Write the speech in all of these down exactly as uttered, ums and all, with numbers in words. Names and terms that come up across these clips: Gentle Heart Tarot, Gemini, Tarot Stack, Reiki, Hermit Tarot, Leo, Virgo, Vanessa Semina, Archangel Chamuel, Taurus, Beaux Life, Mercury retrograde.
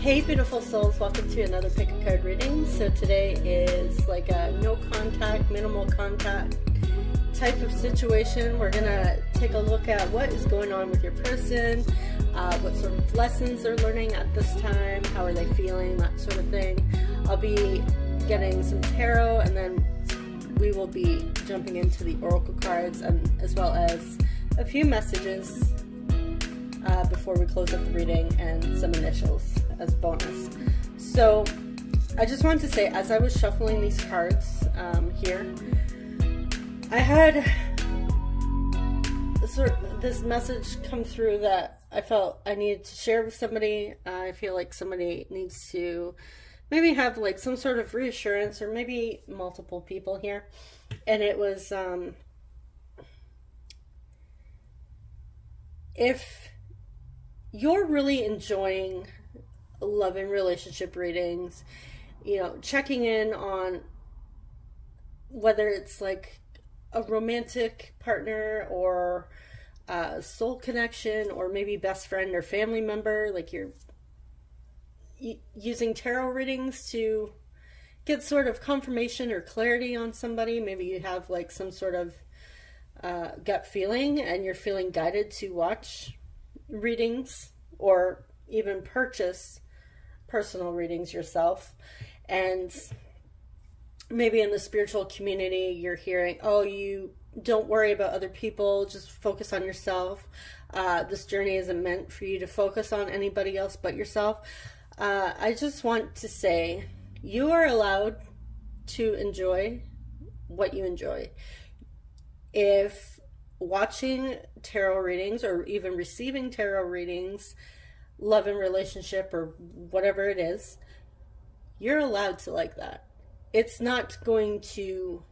Hey beautiful souls, welcome to another pick a card reading. So today is like a no contact, minimal contact type of situation. We're gonna take a look at what is going on with your person, uh, what sort of lessons they're learning at this time, how are they feeling, that sort of thing. I'll be getting some tarot and then we will be jumping into the oracle cards and as well as a few messages uh, before we close up the reading and some initials as bonus. So I just wanted to say, as I was shuffling these cards um, here, I had sort of this message come through that I felt I needed to share with somebody. Uh, I feel like somebody needs to maybe have like some sort of reassurance, or maybe multiple people here. And it was, um, if you're really enjoying love and relationship readings, you know, checking in on whether it's like a romantic partner or a soul connection, or maybe best friend or family member, like you're using tarot readings to get sort of confirmation or clarity on somebody. Maybe you have like some sort of uh, gut feeling and you're feeling guided to watch readings or even purchase personal readings yourself. And maybe in the spiritual community you're hearing, oh, you don't worry about other people, just focus on yourself. Uh, this journey isn't meant for you to focus on anybody else but yourself. Uh, I just want to say you are allowed to enjoy what you enjoy. If watching tarot readings or even receiving tarot readings, love and relationship or whatever it is, you're allowed to like that. It's not going to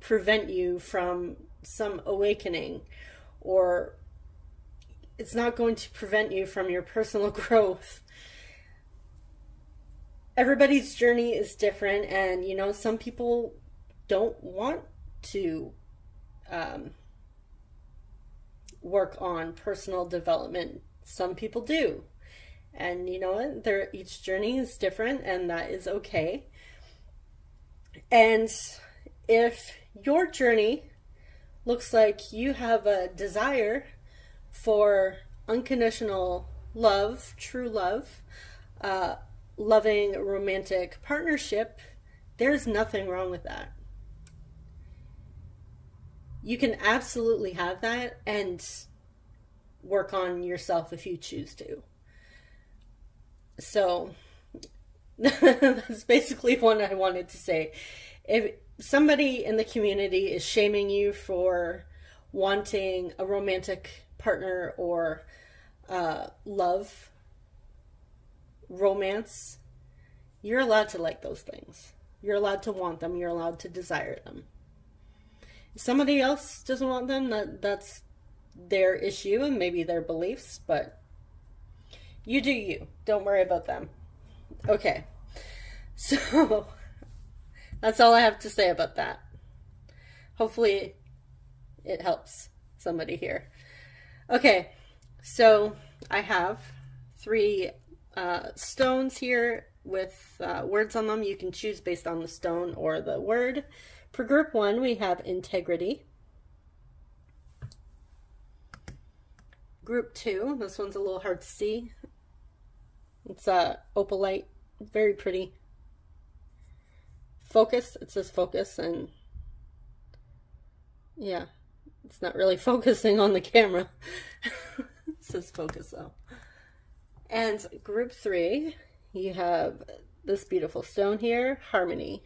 prevent you from some awakening, or it's not going to prevent you from your personal growth. Everybody's journey is different, and you know, some people don't want to um, work on personal development. Some people do, and you know what, their each journey is different, and that is okay. And if your journey looks like you have a desire for unconditional love, true love, uh, loving romantic partnership, there's nothing wrong with that. You can absolutely have that and work on yourself if you choose to. So that's basically what I wanted to say. If somebody in the community is shaming you for wanting a romantic partner or uh, love, romance, you're allowed to like those things. You're allowed to want them. You're allowed to desire them. If somebody else doesn't want them, that, that's their issue and maybe their beliefs, but you do you. Don't worry about them. Okay, so that's all I have to say about that. Hopefully it helps somebody here. Okay, so I have three uh, stones here with uh, words on them. You can choose based on the stone or the word. For group one, we have integrity. Group two, this one's a little hard to see. It's uh, opalite, very pretty. Focus, it says focus, and yeah, it's not really focusing on the camera. It says focus though. And group three, you have this beautiful stone here, harmony.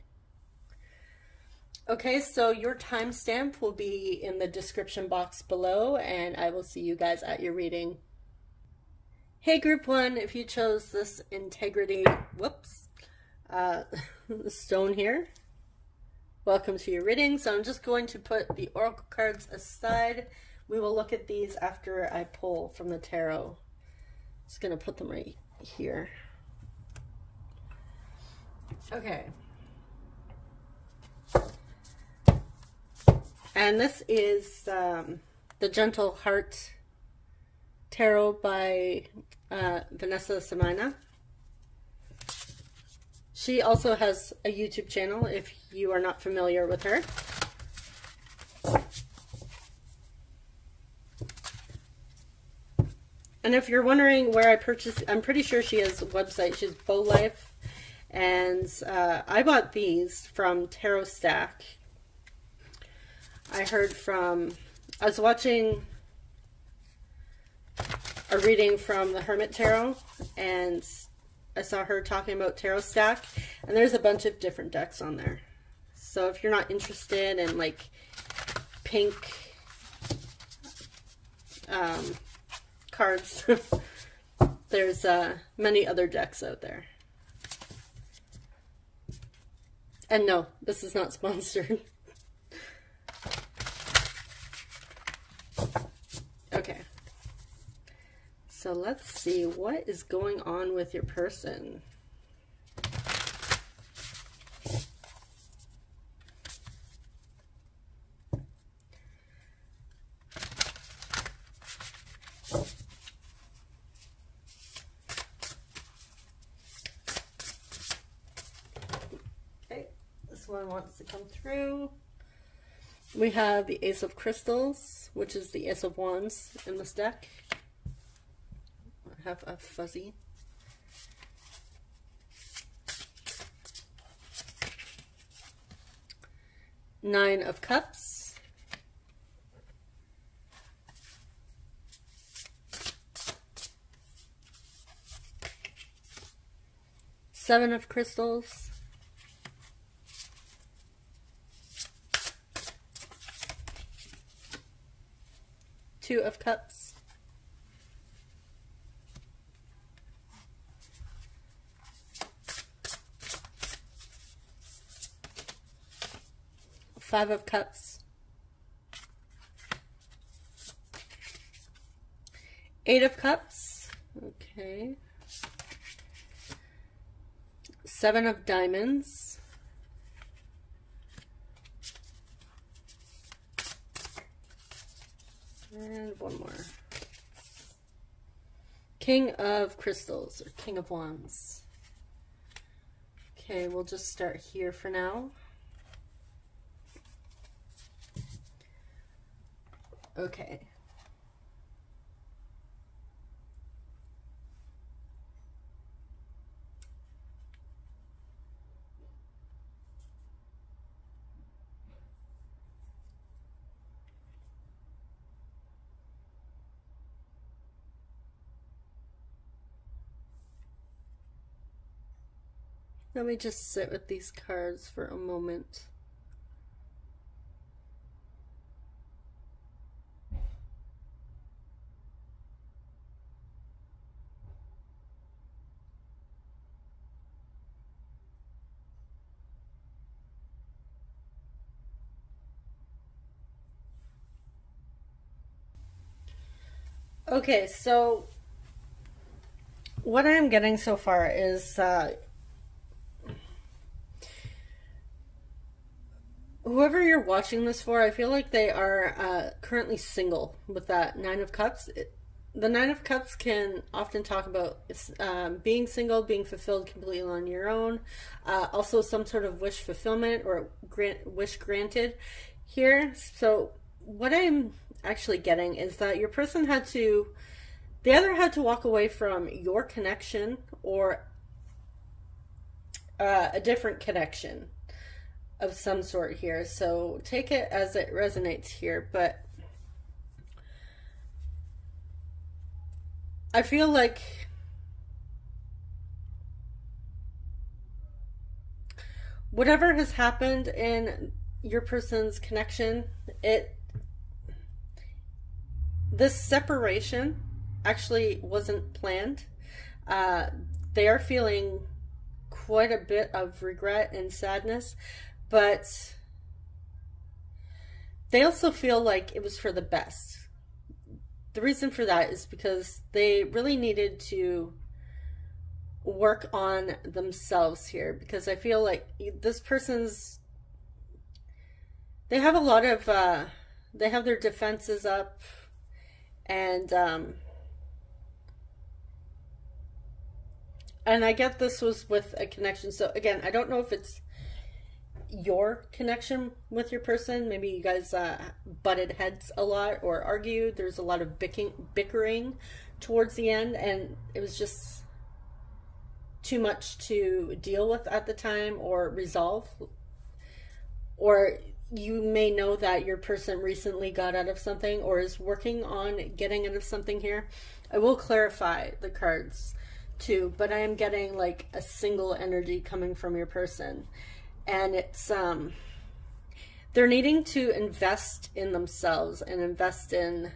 Okay, so your timestamp will be in the description box below, and I will see you guys at your reading. Hey group one, if you chose this integrity, whoops, uh, stone here, welcome to your reading. So I'm just going to put the oracle cards aside. We will look at these after I pull from the tarot. Just gonna put them right here. Okay. And this is um, the Gentle Heart Tarot by uh, Vanessa Semina. She also has a YouTube channel if you are not familiar with her. And if you're wondering where I purchased, I'm pretty sure she has a website. She's Beaux Life. And uh, I bought these from Tarot Stack. I heard from, I was watching a reading from the Hermit Tarot, and I saw her talking about Tarot Stack, and there's a bunch of different decks on there. So if you're not interested in like pink um, cards, there's uh, many other decks out there. And no, this is not sponsored. Okay. So let's see what is going on with your person. Okay, this one wants to come through. We have the Ace of Crystals, which is the Ace of Wands in this deck. Have a fuzzy. Nine of Cups. Seven of Crystals. Two of Cups. Five of Cups, Eight of Cups, okay, Seven of Diamonds, and one more, King of Crystals, or King of Wands. Okay, we'll just start here for now. Okay. Let me just sit with these cards for a moment. Okay, so what I'm getting so far is uh, whoever you're watching this for, I feel like they are uh, currently single with that Nine of Cups. It, the Nine of Cups can often talk about um, being single, being fulfilled completely on your own, uh, also some sort of wish fulfillment or grant, wish granted here. So what I'm actually getting is that your person had to, they either had to walk away from your connection or uh, a different connection of some sort here. So take it as it resonates here, but I feel like whatever has happened in your person's connection, it this separation actually wasn't planned. Uh, they are feeling quite a bit of regret and sadness, but they also feel like it was for the best. The reason for that is because they really needed to work on themselves here, because I feel like this person's, they have a lot of, uh, they have their defenses up. And um, And I get this was with a connection. So again, I don't know if it's your connection with your person. Maybe you guys uh, butted heads a lot or argued. There's a lot of bickering towards the end, and it was just too much to deal with at the time or resolve. Or you may know that your person recently got out of something or is working on getting out of something here. I will clarify the cards too, but I am getting like a single energy coming from your person. And it's, um, they're needing to invest in themselves and invest in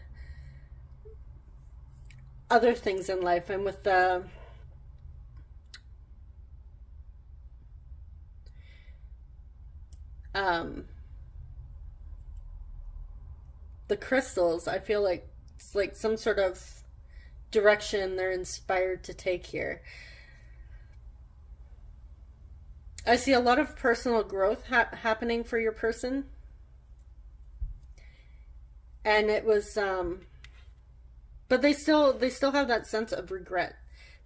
other things in life. And with the, um, the crystals, I feel like it's like some sort of direction they're inspired to take here. I see a lot of personal growth ha happening for your person. And it was, um, but they still, they still have that sense of regret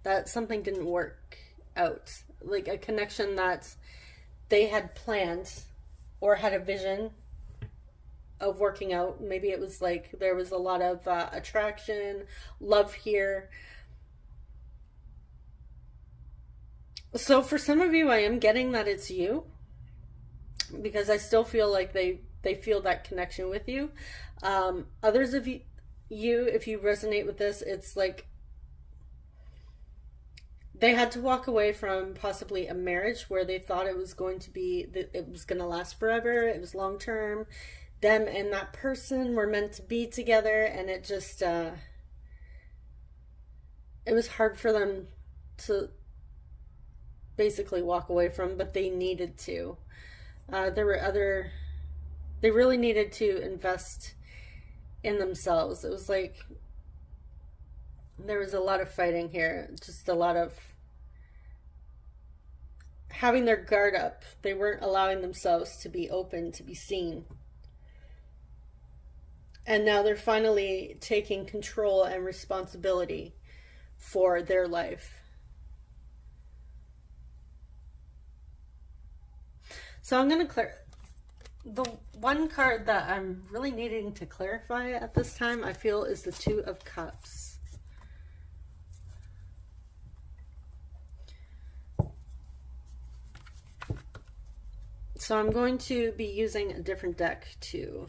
that something didn't work out. Like a connection that they had planned or had a vision of working out. Maybe it was like, there was a lot of uh, attraction, love here. So for some of you, I am getting that it's you, because I still feel like they, they feel that connection with you. Um, others of you, you, if you resonate with this, it's like they had to walk away from possibly a marriage where they thought it was going to be, that it was going to last forever. It was long term. Them and that person were meant to be together, and it just, uh, it was hard for them to basically walk away from, but they needed to. Uh, there were other, they really needed to invest in themselves. It was like, there was a lot of fighting here, just a lot of having their guard up. They weren't allowing themselves to be open, to be seen. And now they're finally taking control and responsibility for their life. So I'm going to clear the one card that I'm really needing to clarify at this time, I feel, is the Two of Cups. So I'm going to be using a different deck to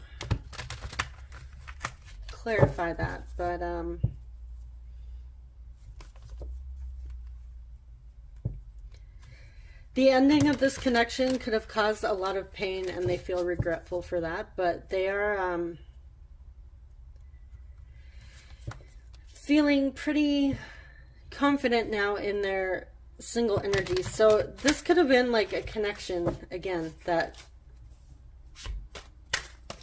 clarify that, but, um, the ending of this connection could have caused a lot of pain, and they feel regretful for that, but they are um, feeling pretty confident now in their single energy. So this could have been like a connection, again, that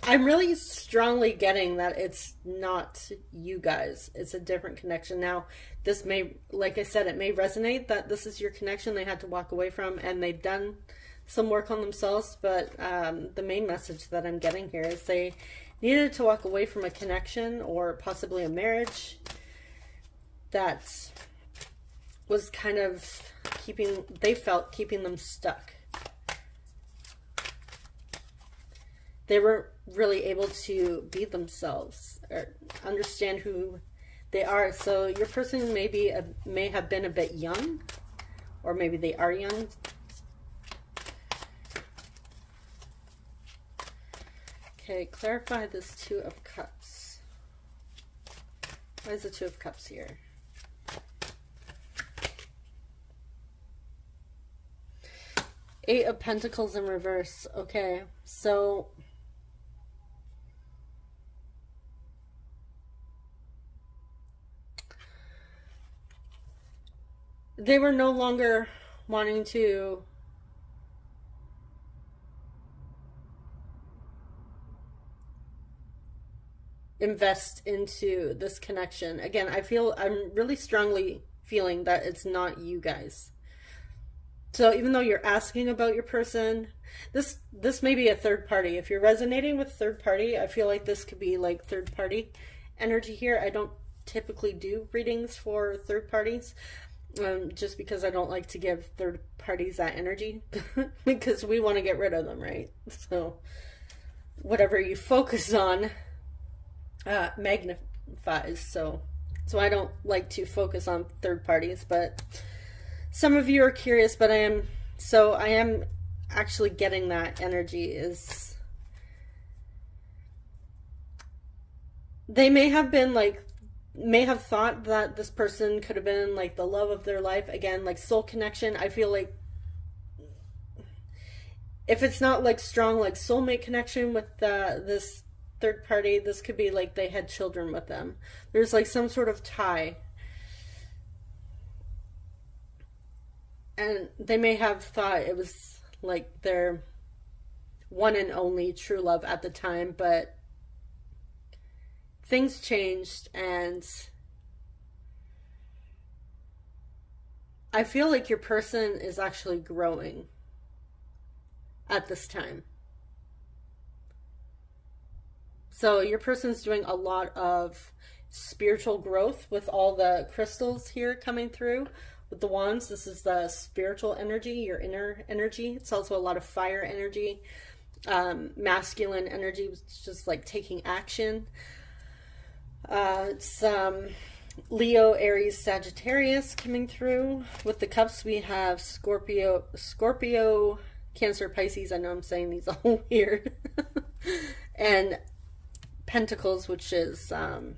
I'm really strongly getting that it's not you guys. It's a different connection. Now, this may, like I said, it may resonate that this is your connection they had to walk away from, and they've done some work on themselves, but um, the main message that I'm getting here is they needed to walk away from a connection or possibly a marriage that was kind of keeping, they felt keeping them stuck. They weren't really able to be themselves or understand who they are. So your person may be a, may have been a bit young, or maybe they are young. Okay, clarify this Two of Cups. Why is the Two of Cups here? Eight of Pentacles in reverse. Okay, so they were no longer wanting to invest into this connection. Again, I feel, I'm really strongly feeling that it's not you guys. So even though you're asking about your person, this, this may be a third party. If you're resonating with third party, I feel like this could be like third party energy here. I don't typically do readings for third parties. um, just because I don't like to give third parties that energy because we want to get rid of them, right? So whatever you focus on uh, magnifies. So, so I don't like to focus on third parties, but some of you are curious, but I am, so I am actually getting that energy is, they may have been like, may have thought that this person could have been like the love of their life. Again, like soul connection. I feel like if it's not like strong, like soulmate connection with uh, this third party, this could be like they had children with them. There's like some sort of tie. And they may have thought it was like their one and only true love at the time, but things changed, and I feel like your person is actually growing at this time. So your person's doing a lot of spiritual growth with all the crystals here coming through with the wands. This is the spiritual energy, your inner energy. It's also a lot of fire energy, um, masculine energy, it's just like taking action. Uh, it's um, Leo, Aries, Sagittarius coming through. With the cups, we have Scorpio, Scorpio, Cancer, Pisces. I know I'm saying these all weird. And Pentacles, which is, um,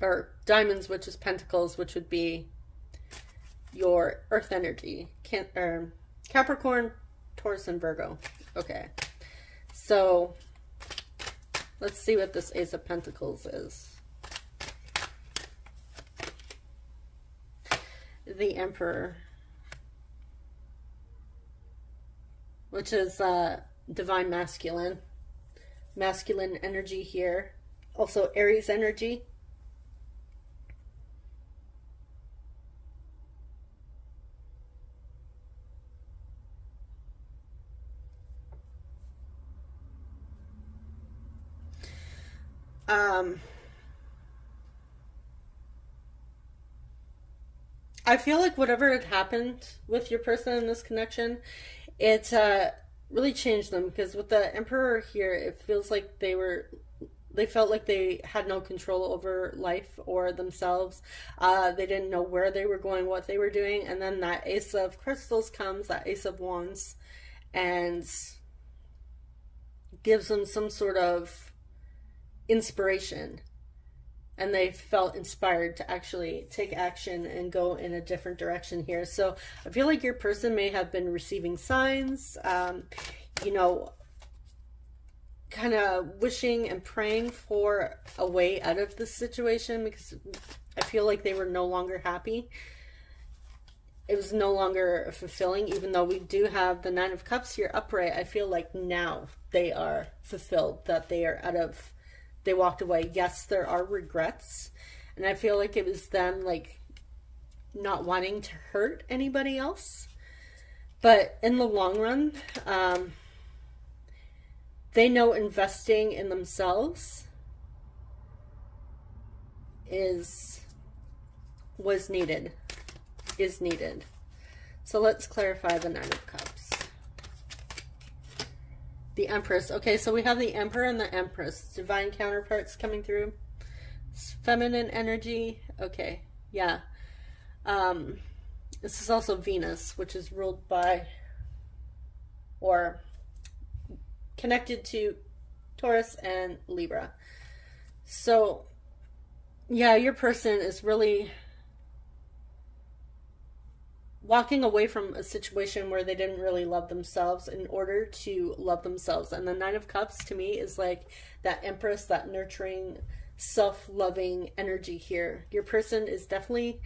or Diamonds, which is Pentacles, which would be your Earth energy. Can, er, Capricorn, Taurus, and Virgo. Okay. So let's see what this Ace of Pentacles is. The Emperor, which is uh, divine masculine, masculine energy here. Also Aries energy. Um, I feel like whatever had happened with your person in this connection, it uh, really changed them, because with the Emperor here, it feels like they were, they felt like they had no control over life or themselves. Uh, they didn't know where they were going, what they were doing. And then that Ace of Crystals comes, that Ace of Wands, and gives them some sort of inspiration, and they felt inspired to actually take action and go in a different direction here. So I feel like your person may have been receiving signs, um, you know, kind of wishing and praying for a way out of this situation, because I feel like they were no longer happy. It was no longer fulfilling, even though we do have the Nine of Cups here upright. I feel like now they are fulfilled, that they are out of, they walked away. Yes, there are regrets. And I feel like it was them, like, not wanting to hurt anybody else. But in the long run, um, they know investing in themselves is, was needed, is needed. So let's clarify the Nine of Cups. The Empress. Okay, so we have the Emperor and the Empress. Divine counterparts coming through. It's feminine energy. Okay, yeah. Um, this is also Venus, which is ruled by or connected to Taurus and Libra. So, yeah, your person is really walking away from a situation where they didn't really love themselves in order to love themselves. And the Nine of Cups to me is like that Empress, that nurturing, self-loving energy here. Your person is definitely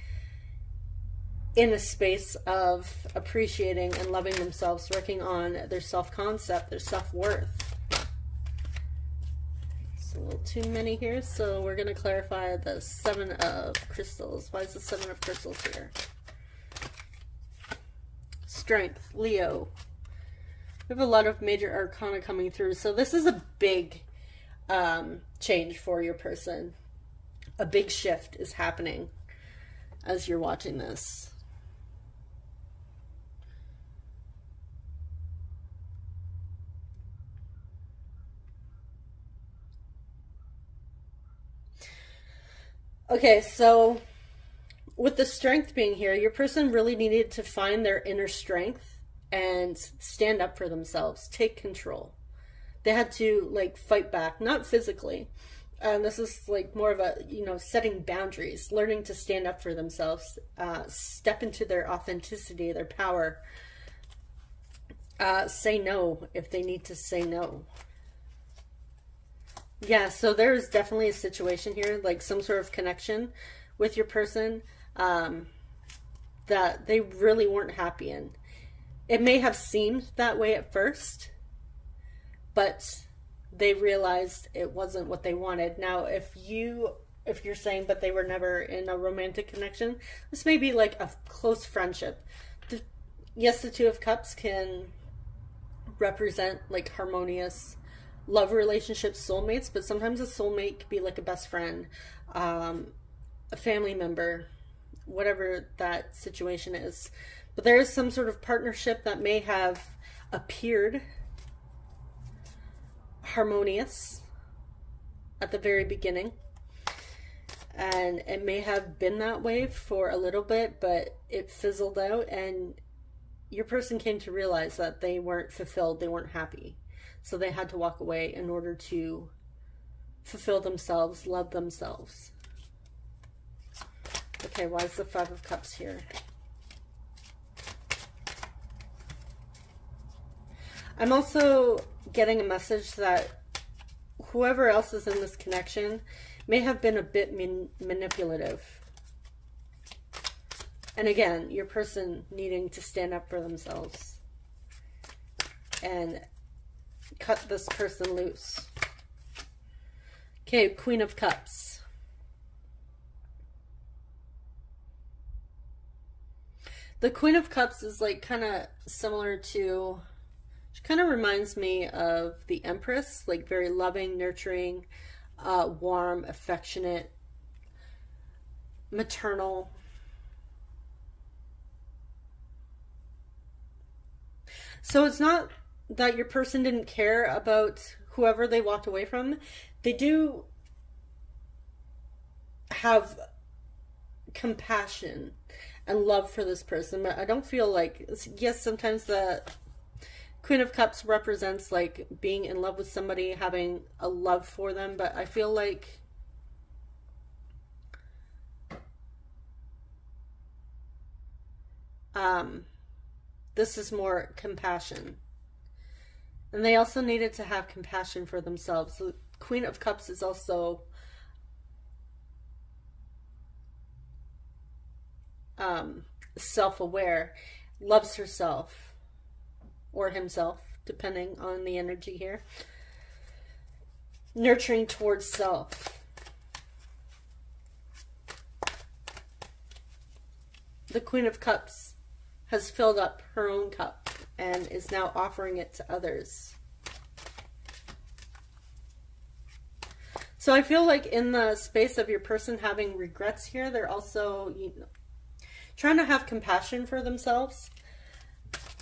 in a space of appreciating and loving themselves, working on their self-concept, their self-worth. It's a little too many here, so we're going to clarify the Seven of Crystals. Why is the Seven of Crystals here? Strength, Leo. We have a lot of major arcana coming through. So this is a big um, change for your person. A big shift is happening as you're watching this. Okay, so with the strength being here, your person really needed to find their inner strength and stand up for themselves, take control. They had to like fight back, not physically. Um, this is like more of a, you know, setting boundaries, learning to stand up for themselves, uh, step into their authenticity, their power, uh, say no if they need to say no. Yeah, so there's definitely a situation here, like some sort of connection with your person um, that they really weren't happy in. It may have seemed that way at first, but they realized it wasn't what they wanted. Now, if you, if you're saying that they were never in a romantic connection, this may be like a close friendship. The, yes, the Two of Cups can represent like harmonious love relationships, soulmates, but sometimes a soulmate could be like a best friend, um, a family member, whatever that situation is. But there is some sort of partnership that may have appeared harmonious at the very beginning, and it may have been that way for a little bit, but it fizzled out and your person came to realize that they weren't fulfilled, they weren't happy, so they had to walk away in order to fulfill themselves, love themselves. Okay, why is the Five of Cups here? I'm also getting a message that whoever else is in this connection may have been a bit man manipulative. And again, your person needing to stand up for themselves and cut this person loose. Okay, Queen of Cups. The Queen of Cups is like kind of similar to... She kind of reminds me of the Empress, like very loving, nurturing, uh, warm, affectionate, maternal. So it's not that your person didn't care about whoever they walked away from. They do have compassion and love for this person, but I don't feel like, yes, sometimes the Queen of Cups represents like being in love with somebody, having a love for them, but I feel like um, this is more compassion. And they also needed to have compassion for themselves. So Queen of Cups is also um, self-aware, loves herself. Or himself, depending on the energy here. Nurturing towards self. The Queen of Cups has filled up her own cup and is now offering it to others. So I feel like in the space of your person having regrets here, they're also, you know, trying to have compassion for themselves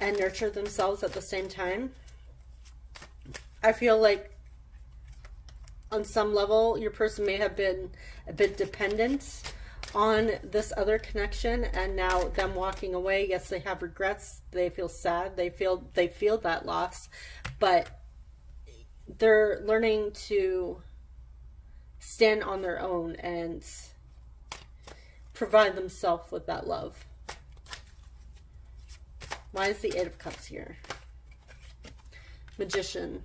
and nurture themselves at the same time. I feel like on some level your person may have been a bit dependent on this other connection, and now them walking away, yes, they have regrets, they feel sad, they feel they feel that loss, but they're learning to stand on their own and provide themselves with that love. Why is the Eight of Cups here? Magician.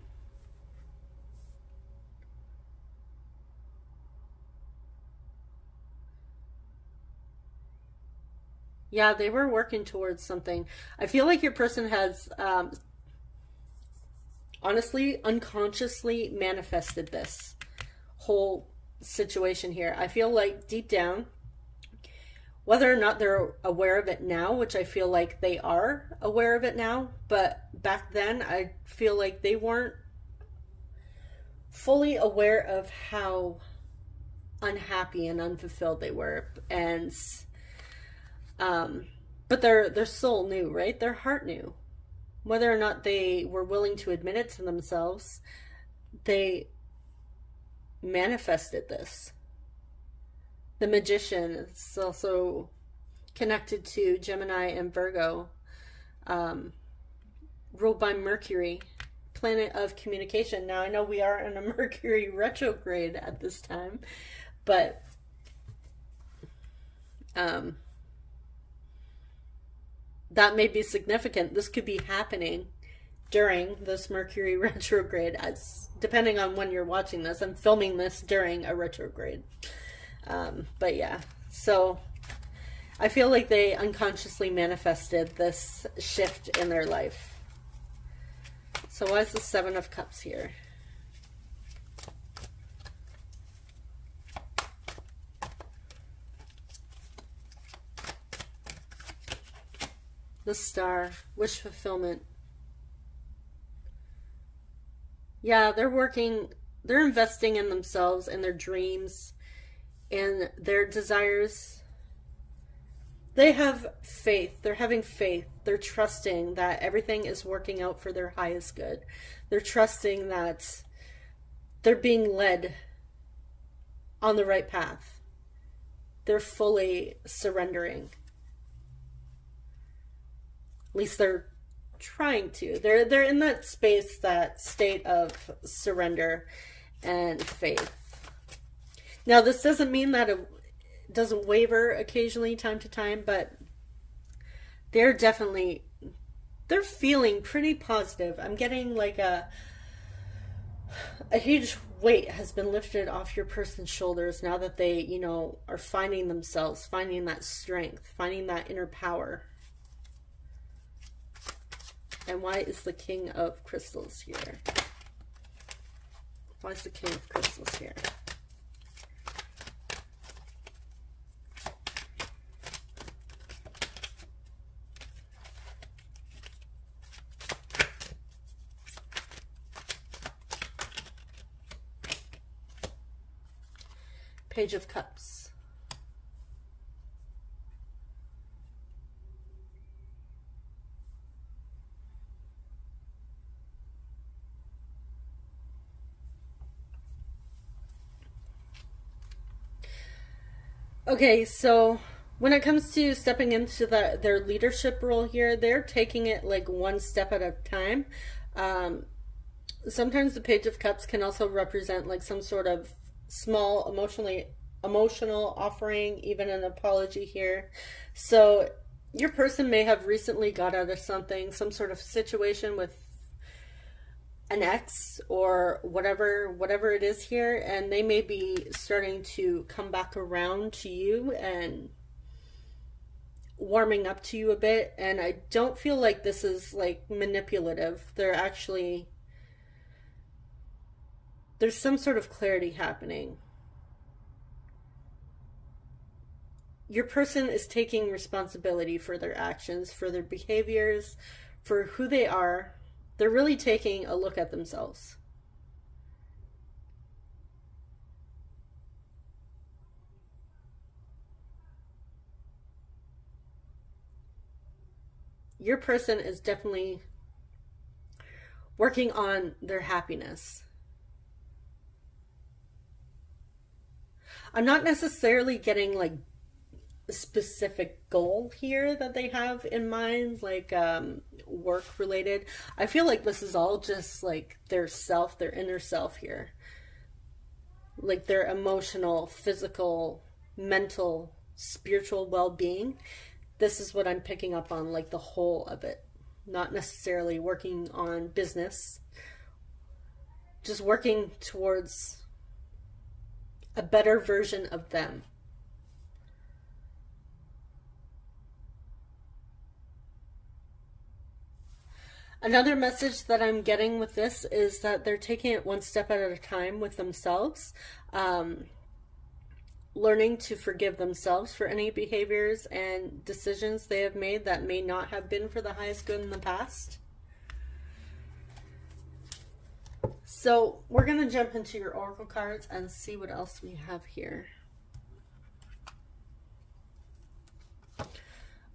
Yeah, they were working towards something. I feel like your person has, um, honestly, unconsciously manifested this whole situation here. I feel like deep down, whether or not they're aware of it now, which I feel like they are aware of it now, but back then I feel like they weren't fully aware of how unhappy and unfulfilled they were. And, um, but their, their soul knew, right? Their heart knew. Whether or not they were willing to admit it to themselves, they manifested this. The Magician is also connected to Gemini and Virgo, um, ruled by Mercury, planet of communication. Now, I know we are in a Mercury retrograde at this time, but um, that may be significant. This could be happening during this Mercury retrograde, as depending on when you're watching this. I'm filming this during a retrograde. Um, but yeah, so I feel like they unconsciously manifested this shift in their life. So why is the Seven of Cups here? The Star, wish fulfillment. Yeah, they're working, they're investing in themselves and their dreams and their desires. They have faith. They're having faith. They're trusting that everything is working out for their highest good. They're trusting that they're being led on the right path. They're fully surrendering. At least they're trying to. They're, they're in that space, that state of surrender and faith. Now, this doesn't mean that it doesn't waver occasionally, time to time, but they're definitely, they're feeling pretty positive. I'm getting like a, a huge weight has been lifted off your person's shoulders now that they, you know, are finding themselves, finding that strength, finding that inner power. And why is the King of Crystals here? Why is the King of Crystals here? Page of Cups. Okay, so when it comes to stepping into the, their leadership role here, they're taking it like one step at a time. Um, sometimes the Page of Cups can also represent like some sort of small emotionally emotional offering, even an apology here. So your person may have recently got out of something, some sort of situation with an ex or whatever whatever it is here, and they may be starting to come back around to you and warming up to you a bit. And I don't feel like this is like manipulative. They're actually, there's some sort of clarity happening. Your person is taking responsibility for their actions, for their behaviors, for who they are. They're really taking a look at themselves. Your person is definitely working on their happiness. I'm not necessarily getting like a specific goal here that they have in mind, like um, work related. I feel like this is all just like their self, their inner self here. Like their emotional, physical, mental, spiritual well-being. This is what I'm picking up on, like the whole of it. Not necessarily working on business, just working towards a better version of them. Another message that I'm getting with this is that they're taking it one step at a time with themselves, um, learning to forgive themselves for any behaviors and decisions they have made that may not have been for the highest good in the past. So we're going to jump into your oracle cards and see what else we have here.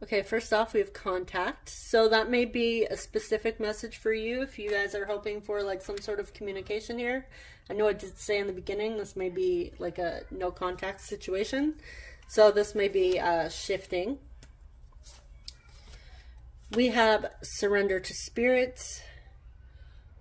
Okay, first off, we have contact. So that may be a specific message for you if you guys are hoping for like some sort of communication here. I know I did say in the beginning this may be like a no contact situation. So this may be uh, shifting. We have surrender to spirits.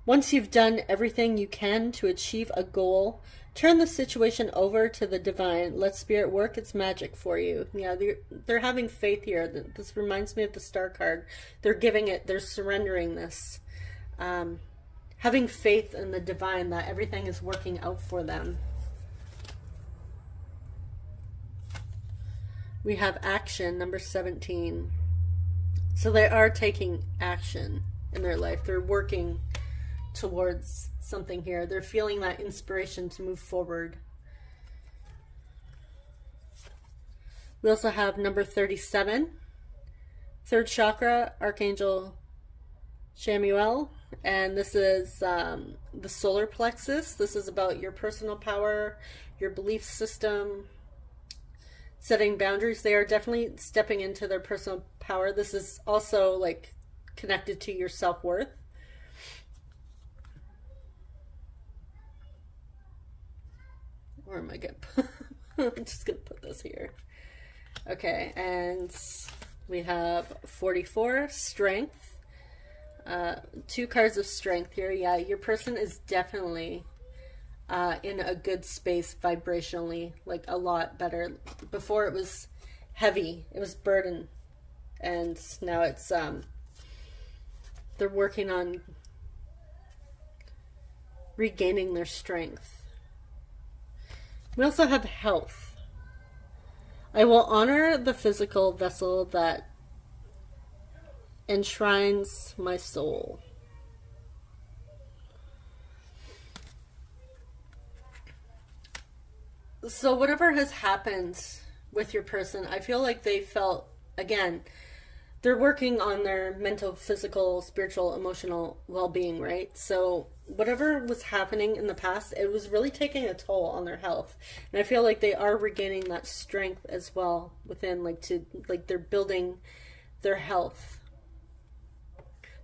Once you've done everything you can to achieve a goal, turn the situation over to the divine. Let spirit work its magic for you. Yeah, they're, they're having faith here. This reminds me of the star card. They're giving it, they're surrendering this. Um, having faith in the divine that everything is working out for them. We have action, number seventeen. So they are taking action in their life. They're working towards something here. They're feeling that inspiration to move forward. We also have number thirty-seven, third chakra, Archangel Chamuel, and this is um, the solar plexus. This is about your personal power, your belief system, setting boundaries. They are definitely stepping into their personal power. This is also like connected to your self-worth. Where am I going to put? I'm just going to put this here. Okay, and we have forty-four, strength. Uh, two cards of strength here. Yeah, your person is definitely uh, in a good space vibrationally, like a lot better. Before it was heavy, it was burden, and now it's, um, they're working on regaining their strength. We also have health. I will honor the physical vessel that enshrines my soul. So whatever has happened with your person, I feel like they felt, again, they're working on their mental, physical, spiritual, emotional well-being, right? So whatever was happening in the past, it was really taking a toll on their health. And I feel like they are regaining that strength as well within, like to, like they're building their health.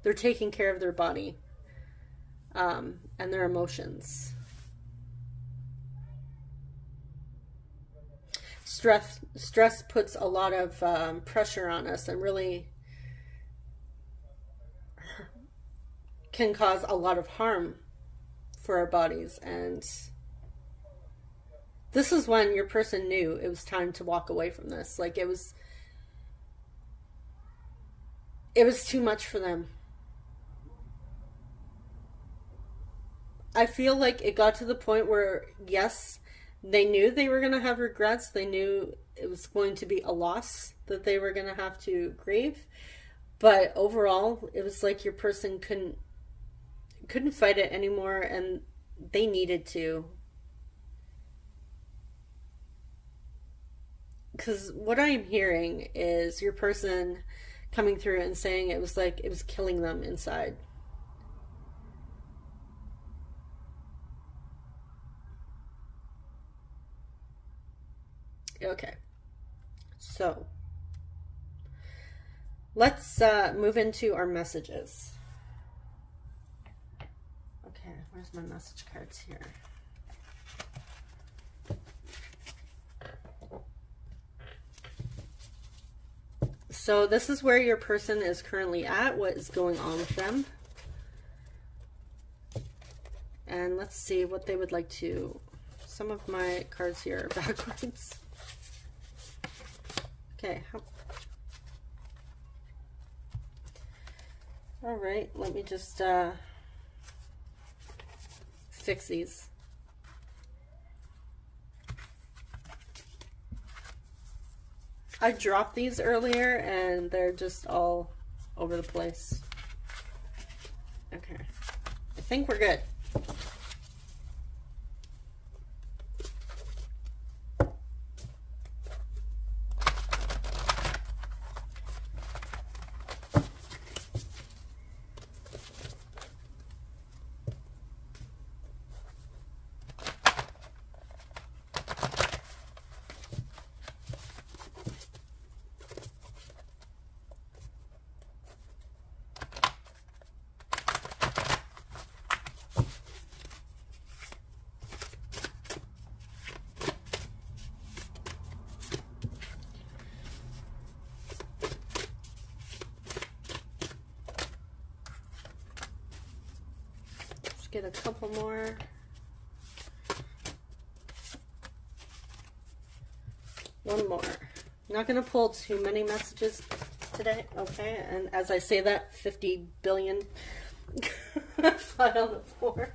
They're taking care of their body um, and their emotions. Stress, stress puts a lot of um, pressure on us and really can cause a lot of harm for our bodies. And this is when your person knew it was time to walk away from this. Like it was, it was too much for them. I feel like it got to the point where, yes, they knew they were going to have regrets. They knew it was going to be a loss that they were going to have to grieve. But overall, it was like your person couldn't couldn't fight it anymore, and they needed to. Because what I'm hearing is your person coming through and saying it was like it was killing them inside. Okay, so let's uh, move into our messages. Okay, where's my message cards here? So this is where your person is currently at, what is going on with them. And let's see what they would like to, some of my cards here are backwards. Okay. All right. Let me just uh, fix these. I dropped these earlier and they're just all over the place. Okay. I think we're good. get a couple more. One more. I'm not going to pull too many messages today. Okay, and as I say that, fifty billion flat on the floor.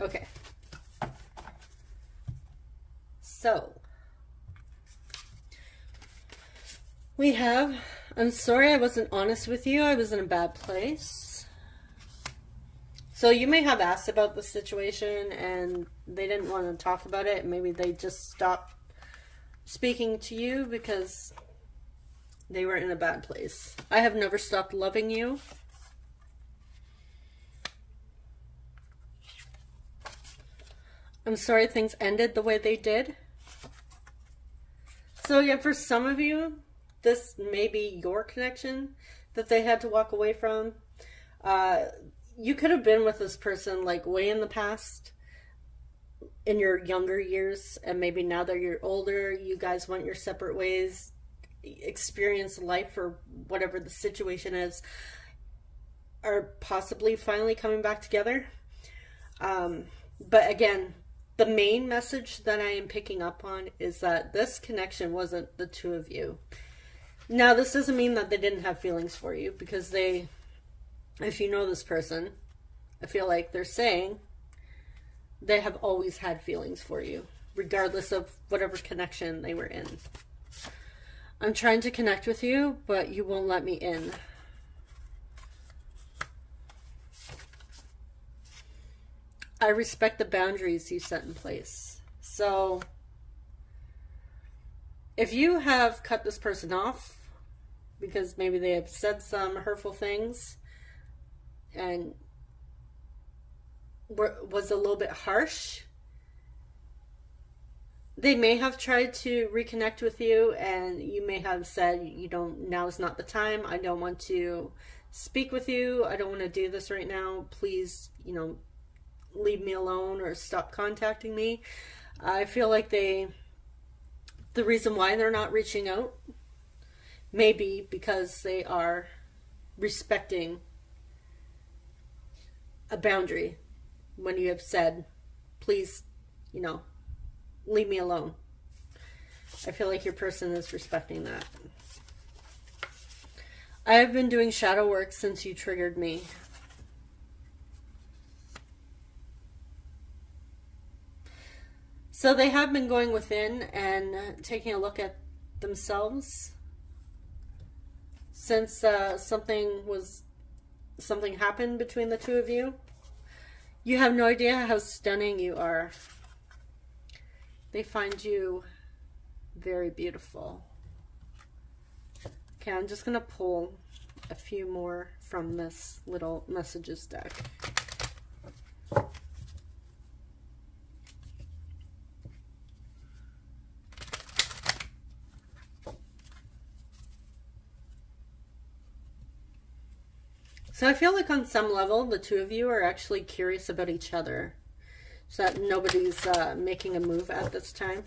Okay. So, we have, I'm sorry I wasn't honest with you. I was in a bad place. So you may have asked about the situation and they didn't want to talk about it. Maybe they just stopped speaking to you because they were in a bad place. I have never stopped loving you. I'm sorry things ended the way they did. So yeah, for some of you, this may be your connection that they had to walk away from. Uh, you could have been with this person like way in the past, in your younger years, and maybe now that you're older, you guys went your separate ways, experience life or whatever the situation is, are possibly finally coming back together. Um, but again, the main message that I am picking up on is that this connection wasn't the two of you. Now, this doesn't mean that they didn't have feelings for you, because they, if you know this person, I feel like they're saying they have always had feelings for you, regardless of whatever connection they were in. I'm trying to connect with you, but you won't let me in. I respect the boundaries you set in place. So, if you have cut this person off because maybe they have said some hurtful things and were, was a little bit harsh, they may have tried to reconnect with you and you may have said, you don't, now is not the time. I don't want to speak with you. I don't want to do this right now. Please, you know, leave me alone or stop contacting me. I feel like they... The reason why they're not reaching out may be because they are respecting a boundary when you have said, please, you know, leave me alone. I feel like your person is respecting that. I have been doing shadow work since you triggered me. So they have been going within and taking a look at themselves since uh, something was, something happened between the two of you. You have no idea how stunning you are. They find you very beautiful. Okay, I'm just going to pull a few more from this little messages deck. So I feel like on some level, the two of you are actually curious about each other, so that nobody's uh, making a move at this time.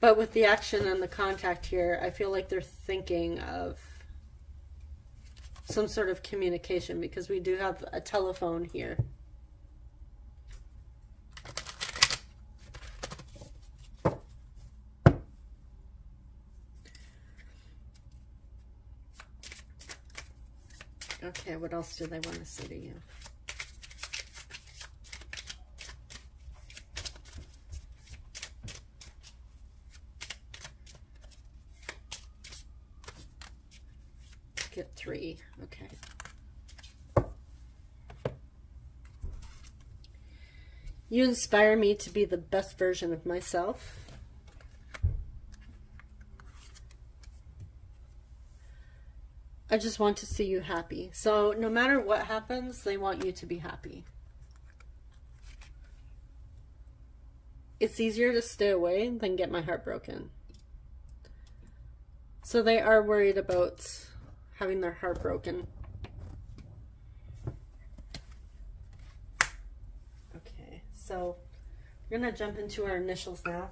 But with the action and the contact here, I feel like they're thinking of some sort of communication, because we do have a telephone here. Okay, what else do they want to say to you? Get three, okay. You inspire me to be the best version of myself. I just want to see you happy. So no matter what happens, they want you to be happy. It's easier to stay away than get my heart broken. So they are worried about having their heart broken So we're going to jump into our initials now.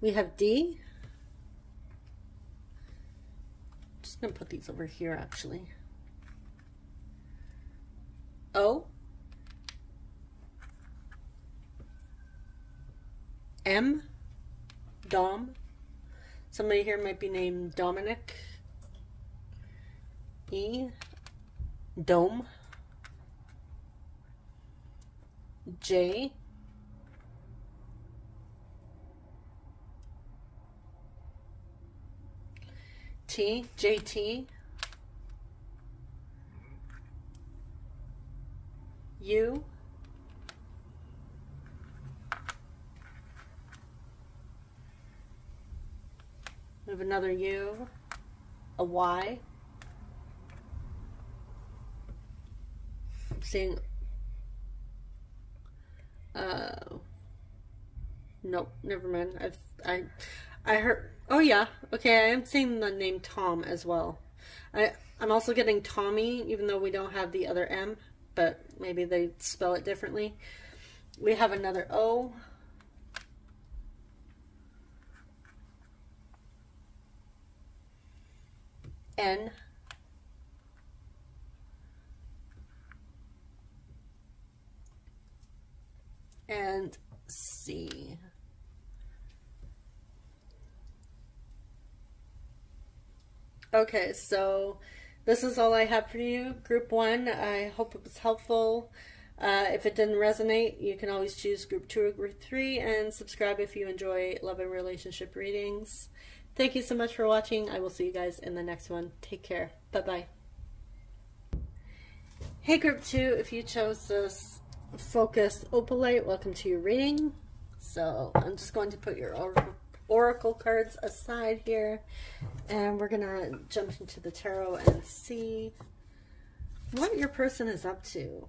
We have D. I'm just going to put these over here, actually. O. M. Dom. Somebody here might be named Dominic. E. Dome. J. T, J T, U, we have another U, a Y, I'm seeing, uh, nope, never mind, I've, I, I heard, oh yeah, okay, I am seeing the name Tom as well. I, I'm also getting Tommy, even though we don't have the other M, but maybe they spell it differently. We have another O. N. And C. Okay, so this is all I have for you, group one. I hope it was helpful. Uh, if it didn't resonate, you can always choose group two or group three, and subscribe if you enjoy love and relationship readings. Thank you so much for watching. I will see you guys in the next one. Take care. Bye-bye. Hey, group two, if you chose this focused opalite, welcome to your reading. So I'm just going to put your oracle Oracle cards aside here, and we're gonna jump into the tarot and see what your person is up to.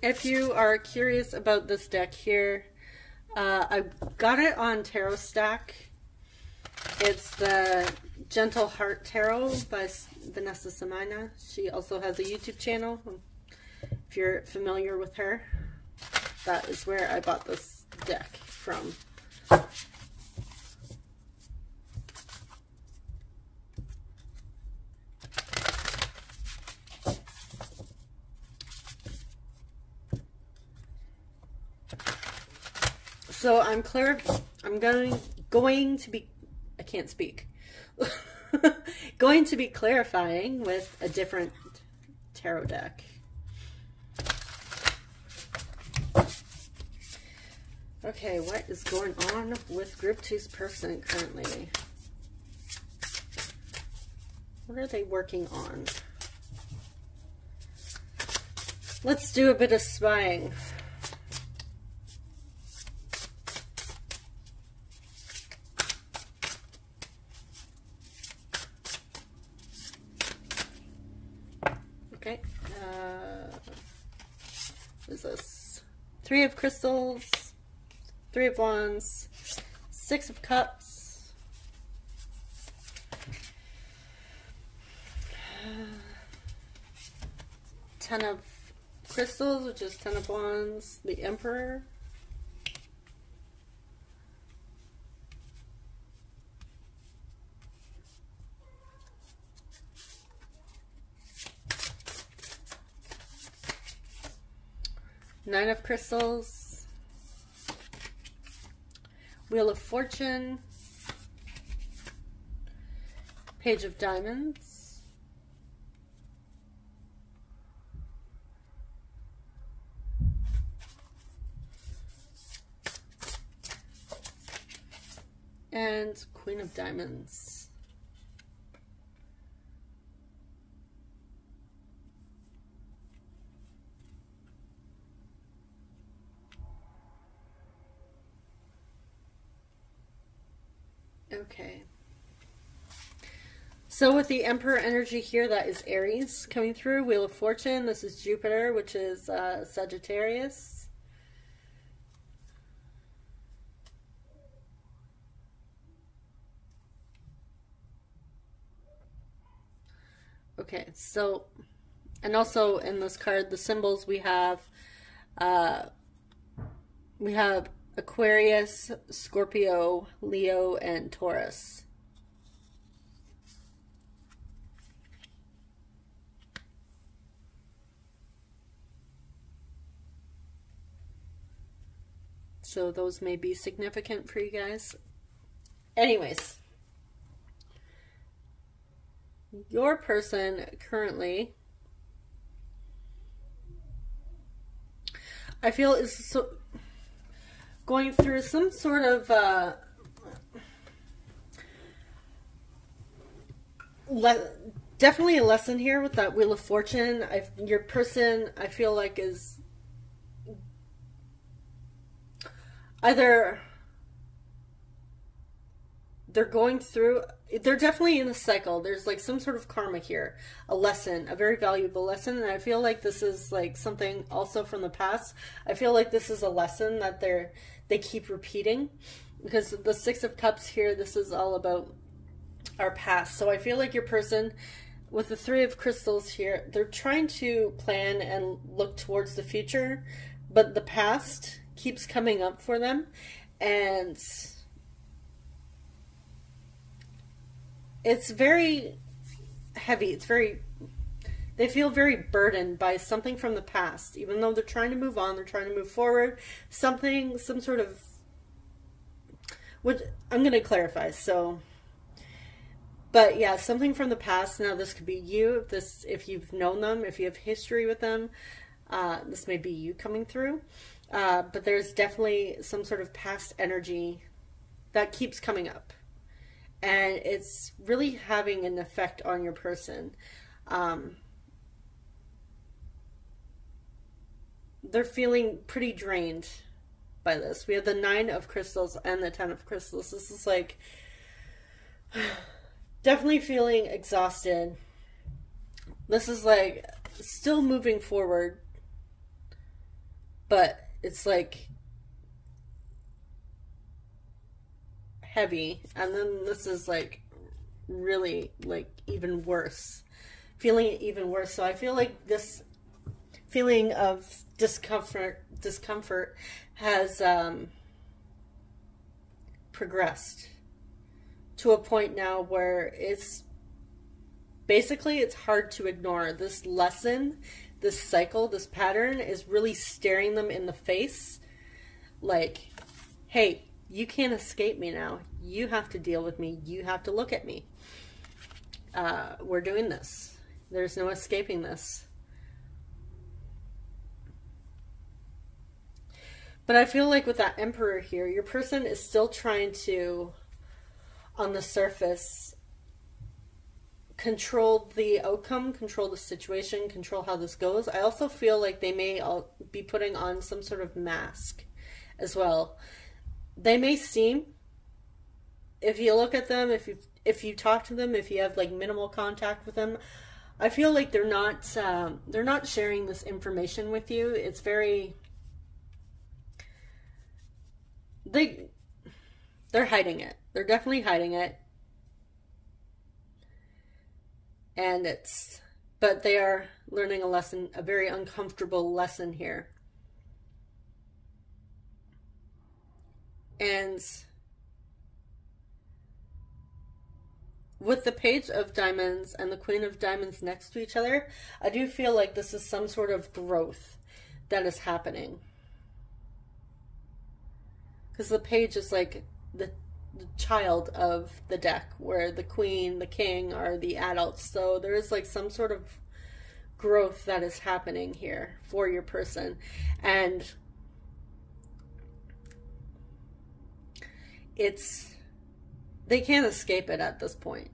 If you are curious about this deck here, uh, I got it on Tarot Stack. It's the Gentle Heart Tarot by Vanessa Semina. She also has a YouTube channel, if you're familiar with her. That is where I bought this deck from. So I'm clear. I'm going, going to be... I can't speak. Going to be clarifying with a different tarot deck. Okay, what is going on with group two's person currently? What are they working on? Let's do a bit of spying. Three of crystals, three of wands, six of cups, ten of crystals, which is ten of wands, the emperor, nine of crystals, wheel of fortune, page of diamonds, and queen of diamonds. Okay. So with the Emperor energy here, that is Aries coming through. Wheel of Fortune, this is Jupiter, which is uh, Sagittarius. Okay, so, and also in this card, the symbols we have, uh, we have Aquarius, Scorpio, Leo, and Taurus. So those may be significant for you guys. Anyways, your person currently, I feel, is so going through some sort of uh, le definitely a lesson here with that Wheel of Fortune. I've, your person, I feel like, is either they're going through, they're definitely in a cycle. There's like some sort of karma here, a lesson, a very valuable lesson. And I feel like this is like something also from the past. I feel like this is a lesson that they're, they keep repeating, because the Six of Cups here, this is all about our past. So I feel like your person with the Three of Crystals here, they're trying to plan and look towards the future, but the past keeps coming up for them, and it's very heavy. It's very, they feel very burdened by something from the past. Even though they're trying to move on, they're trying to move forward, something, some sort of, what I'm going to clarify. So, but yeah, something from the past. Now this could be you, if this, if you've known them, if you have history with them, uh, this may be you coming through. Uh, but there's definitely some sort of past energy that keeps coming up, and it's really having an effect on your person. Um, they're feeling pretty drained by this. We have the Nine of Crystals and the Ten of Crystals. This is like definitely feeling exhausted. This is like still moving forward, but it's like heavy. And then this is like really like even worse, feeling even worse. So I feel like this feeling of discomfort, discomfort has um, progressed to a point now where it's basically, it's hard to ignore this lesson. This cycle, this pattern is really staring them in the face. Like, hey, you can't escape me now. You have to deal with me. You have to look at me. Uh, we're doing this. There's no escaping this. But I feel like with that Emperor here, your person is still trying to, on the surface, control the outcome, control the situation, control how this goes. I also feel like they may all be putting on some sort of mask as well. They may seem, if you look at them, if you if you talk to them, if you have like minimal contact with them, I feel like they're not um, they're not sharing this information with you. It's very they they're hiding it. They're definitely hiding it. And it's, but they are learning a lesson, a very uncomfortable lesson here. And with the Page of Diamonds and the Queen of Diamonds next to each other, I do feel like this is some sort of growth that is happening. Because the Page is like the the child of the deck, where the Queen, the King are the adults. So there is like some sort of growth that is happening here for your person, and it's, they can't escape it at this point.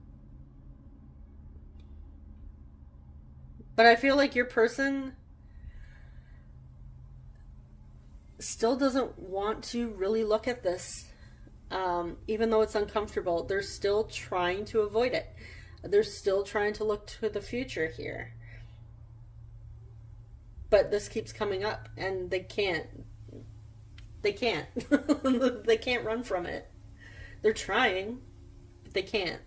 But I feel like your person still doesn't want to really look at this um, even though it's uncomfortable, they're still trying to avoid it. They're still trying to look to the future here. But this keeps coming up, and they can't. They can't. They can't run from it. They're trying, but they can't.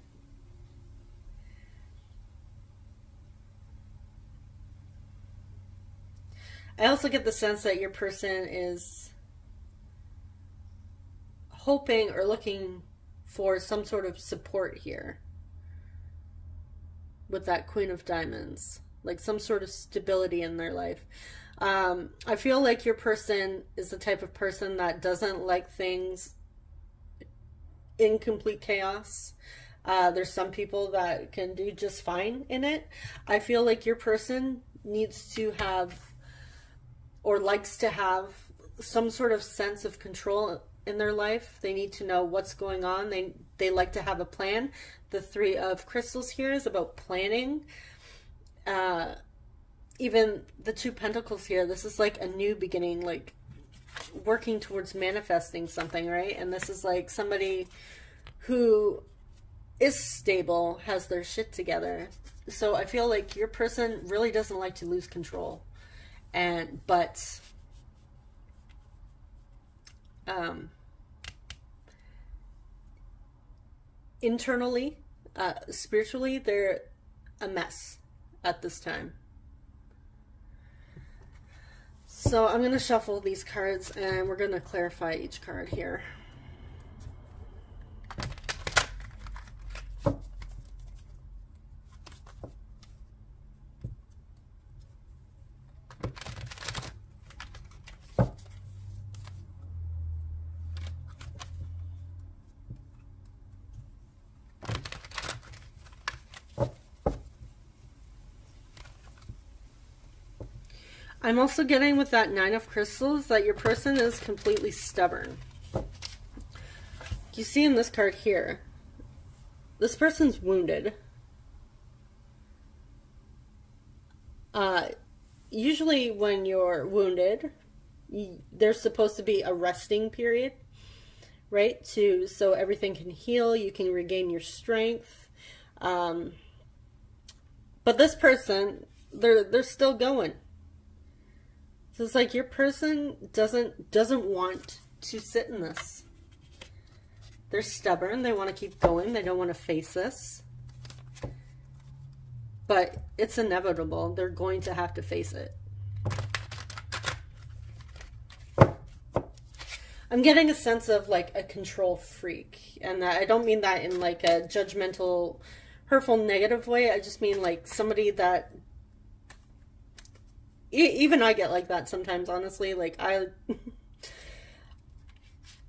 I also get the sense that your person is hoping or looking for some sort of support here with that Queen of Diamonds, like some sort of stability in their life. Um, I feel like your person is the type of person that doesn't like things in complete chaos. Uh, there's some people that can do just fine in it. I feel like your person needs to have, or likes to have, some sort of sense of control in their life. They need to know what's going on. They, they like to have a plan. The Three of Crystals here is about planning. Uh, even the Two Pentacles here, this is like a new beginning, like working towards manifesting something, right? And this is like somebody who is stable, has their shit together. So I feel like your person really doesn't like to lose control. And, but, um, internally, uh, spiritually, they're a mess at this time. So I'm going to shuffle these cards and we're going to clarify each card here. I'm also getting with that Nine of Crystals that your person is completely stubborn. You see in this card here, this person's wounded. Uh, usually when you're wounded, you, there's supposed to be a resting period, right? To, so everything can heal, you can regain your strength. Um, but this person, they're, they're still going. So it's like your person doesn't doesn't want to sit in this. They're stubborn. They want to keep going. They don't want to face this. But it's inevitable. They're going to have to face it. I'm getting a sense of like a control freak. And I don't mean that in like a judgmental, hurtful, negative way. I just mean like somebody that... Even I get like that sometimes, honestly. Like, I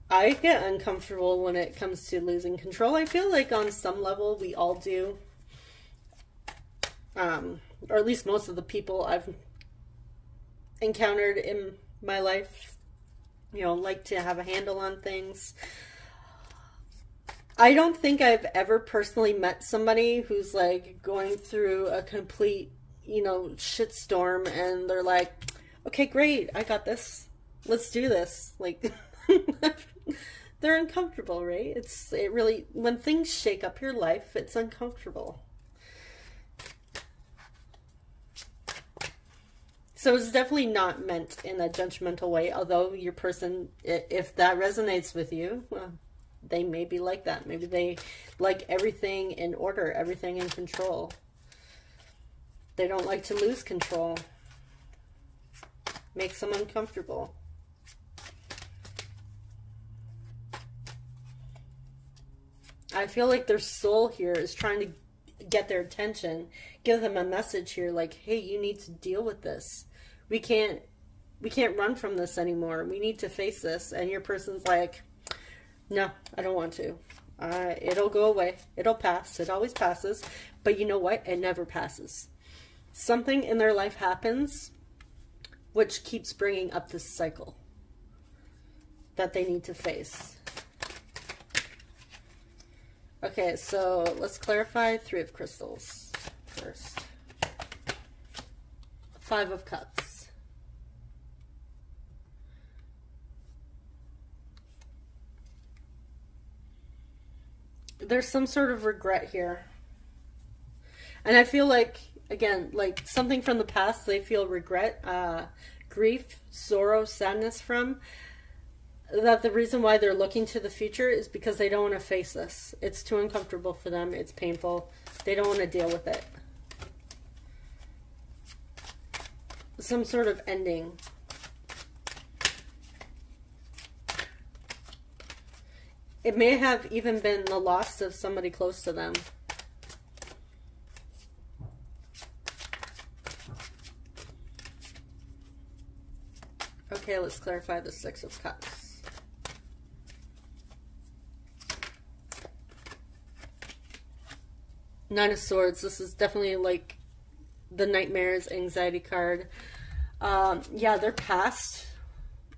I get uncomfortable when it comes to losing control. I feel like on some level we all do. Um, or at least most of the people I've encountered in my life, you know, like to have a handle on things. I don't think I've ever personally met somebody who's like going through a complete, you know, shitstorm, and they're like, okay, great, I got this, let's do this. Like, they're uncomfortable, right? It's, it really, when things shake up your life, it's uncomfortable. So it's definitely not meant in a judgmental way, although your person, if that resonates with you, well, they may be like that. Maybe they like everything in order, everything in control. They don't like to lose control. Makes them uncomfortable. I feel like their soul here is trying to get their attention, give them a message here like, hey, you need to deal with this. We can't, we can't run from this anymore. We need to face this. And your person's like, no, I don't want to. Uh, it'll go away. It'll pass. It always passes. But you know what? It never passes. Something in their life happens which keeps bringing up this cycle that they need to face. Okay, so let's clarify Three of Crystals first. Five of Cups. there's some sort of regret here. And I feel like, again, like something from the past, they feel regret, uh, grief, sorrow, sadness from. That the reason why they're looking to the future is because they don't want to face this. It's too uncomfortable for them. It's painful. They don't want to deal with it. Some sort of ending. It may have even been the loss of somebody close to them. Okay, let's clarify the Six of Cups. Nine of Swords. This is definitely like the Nightmares, Anxiety card. Um, yeah, their past.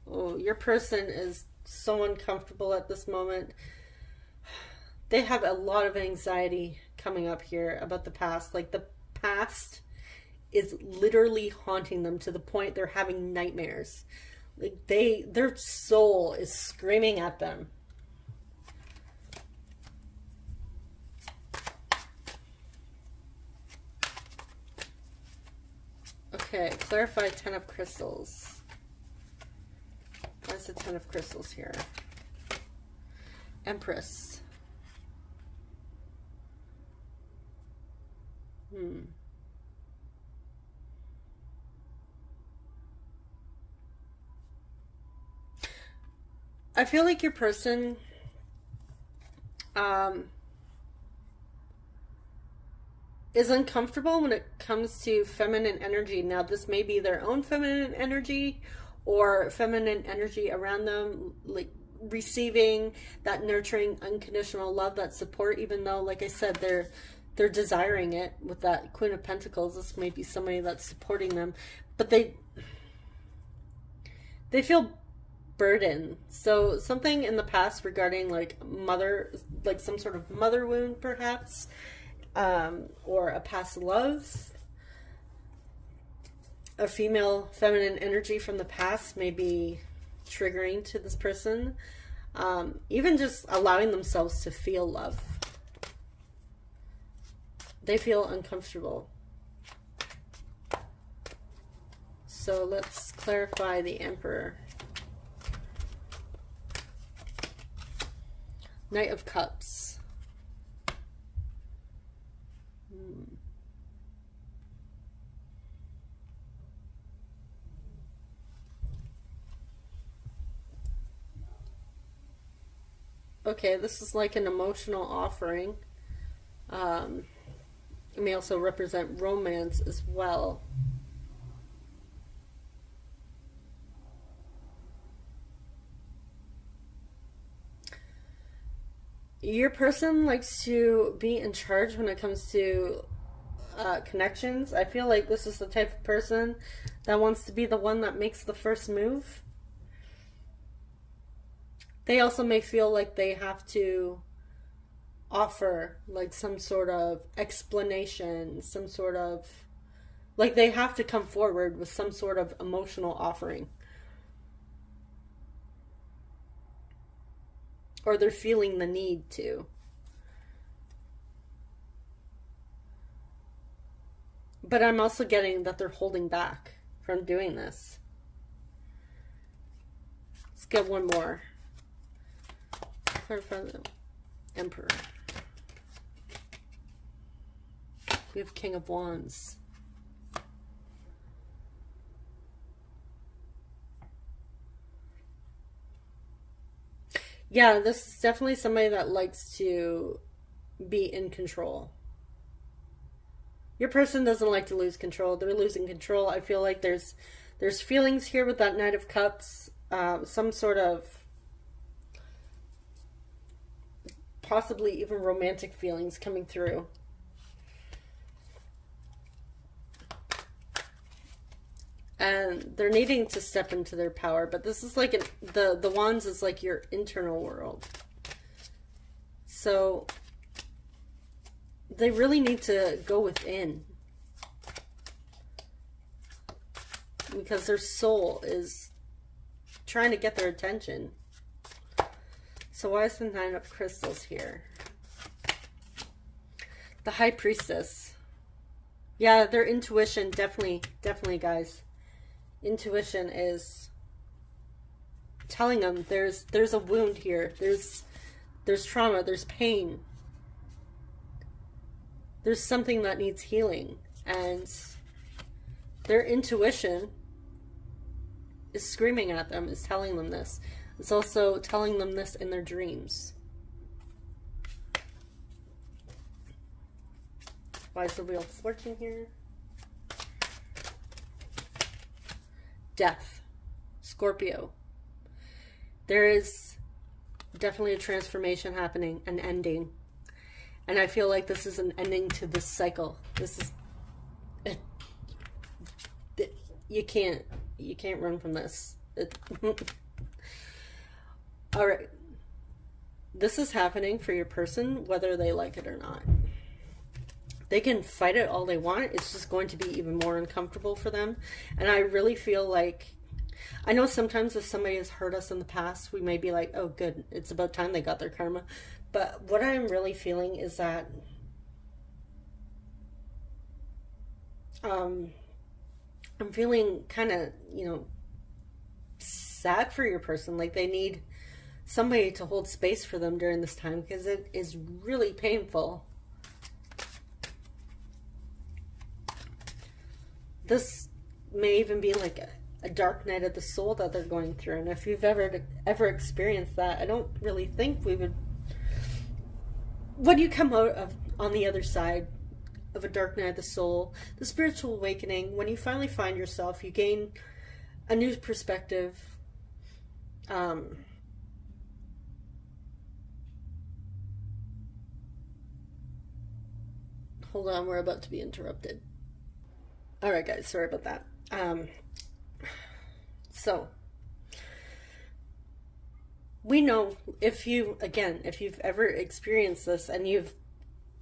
Oh, your person is so uncomfortable at this moment. They have a lot of anxiety coming up here about the past. Like the past is literally haunting them to the point they're having nightmares. Like they, their soul is screaming at them. Okay, clarify Ten of Crystals. That's a Ten of Crystals here. Empress. Hmm. I feel like your person, um, is uncomfortable when it comes to feminine energy. Now, this may be their own feminine energy or feminine energy around them, like receiving that nurturing, unconditional love, that support, even though, like I said, they're, they're desiring it with that Queen of Pentacles. This may be somebody that's supporting them, but they, they feel burden. So something in the past regarding like mother, like some sort of mother wound perhaps, um, or a past love, a female feminine energy from the past may be triggering to this person. Um, even just allowing themselves to feel love. They feel uncomfortable. So let's clarify the Emperor. Knight of Cups. Hmm. Okay, this is like an emotional offering. Um, it may also represent romance as well. Your person likes to be in charge when it comes to uh, connections. I feel like this is the type of person that wants to be the one that makes the first move. They also may feel like they have to offer like some sort of explanation, some sort of, like they have to come forward with some sort of emotional offering. Or they're feeling the need to. But I'm also getting that they're holding back from doing this. Let's get one more. Clarify the Emperor. We have King of Wands. Yeah, this is definitely somebody that likes to be in control. Your person doesn't like to lose control. They're losing control. I feel like there's there's feelings here with that Knight of Cups. Uh, some sort of possibly even romantic feelings coming through. And they're needing to step into their power, but this is like an, the the Wands is like your internal world. So they really need to go within because their soul is trying to get their attention. So why is the Nine of Crystals here? The High Priestess. Yeah, their intuition, definitely, definitely, guys. Intuition is telling them there's there's a wound here. There's there's trauma. There's pain. There's something that needs healing, and their intuition is screaming at them, is telling them this. It's also telling them this in their dreams. Why is the Wheel of Fortune here? Death. Scorpio. There is definitely a transformation happening, an ending. And I feel like this is an ending to this cycle. This is... It, it, you can't... You can't run from this. It, all right. This is happening for your person, whether they like it or not. They can fight it all they want. It's just going to be even more uncomfortable for them. And I really feel like... I know sometimes if somebody has hurt us in the past, we may be like, oh, good, it's about time they got their karma. But what I'm really feeling is that... Um... I'm feeling kind of, you know, sad for your person. Like they need somebody to hold space for them during this time because it is really painful. This may even be like a, a dark night of the soul that they're going through. And if you've ever, ever experienced that, I don't really think we would... When you come out of on the other side of a dark night of the soul, the spiritual awakening, when you finally find yourself, you gain a new perspective. Um, hold on, we're about to be interrupted. All right, guys, sorry about that. Um, so, we know if you, again, if you've ever experienced this and you've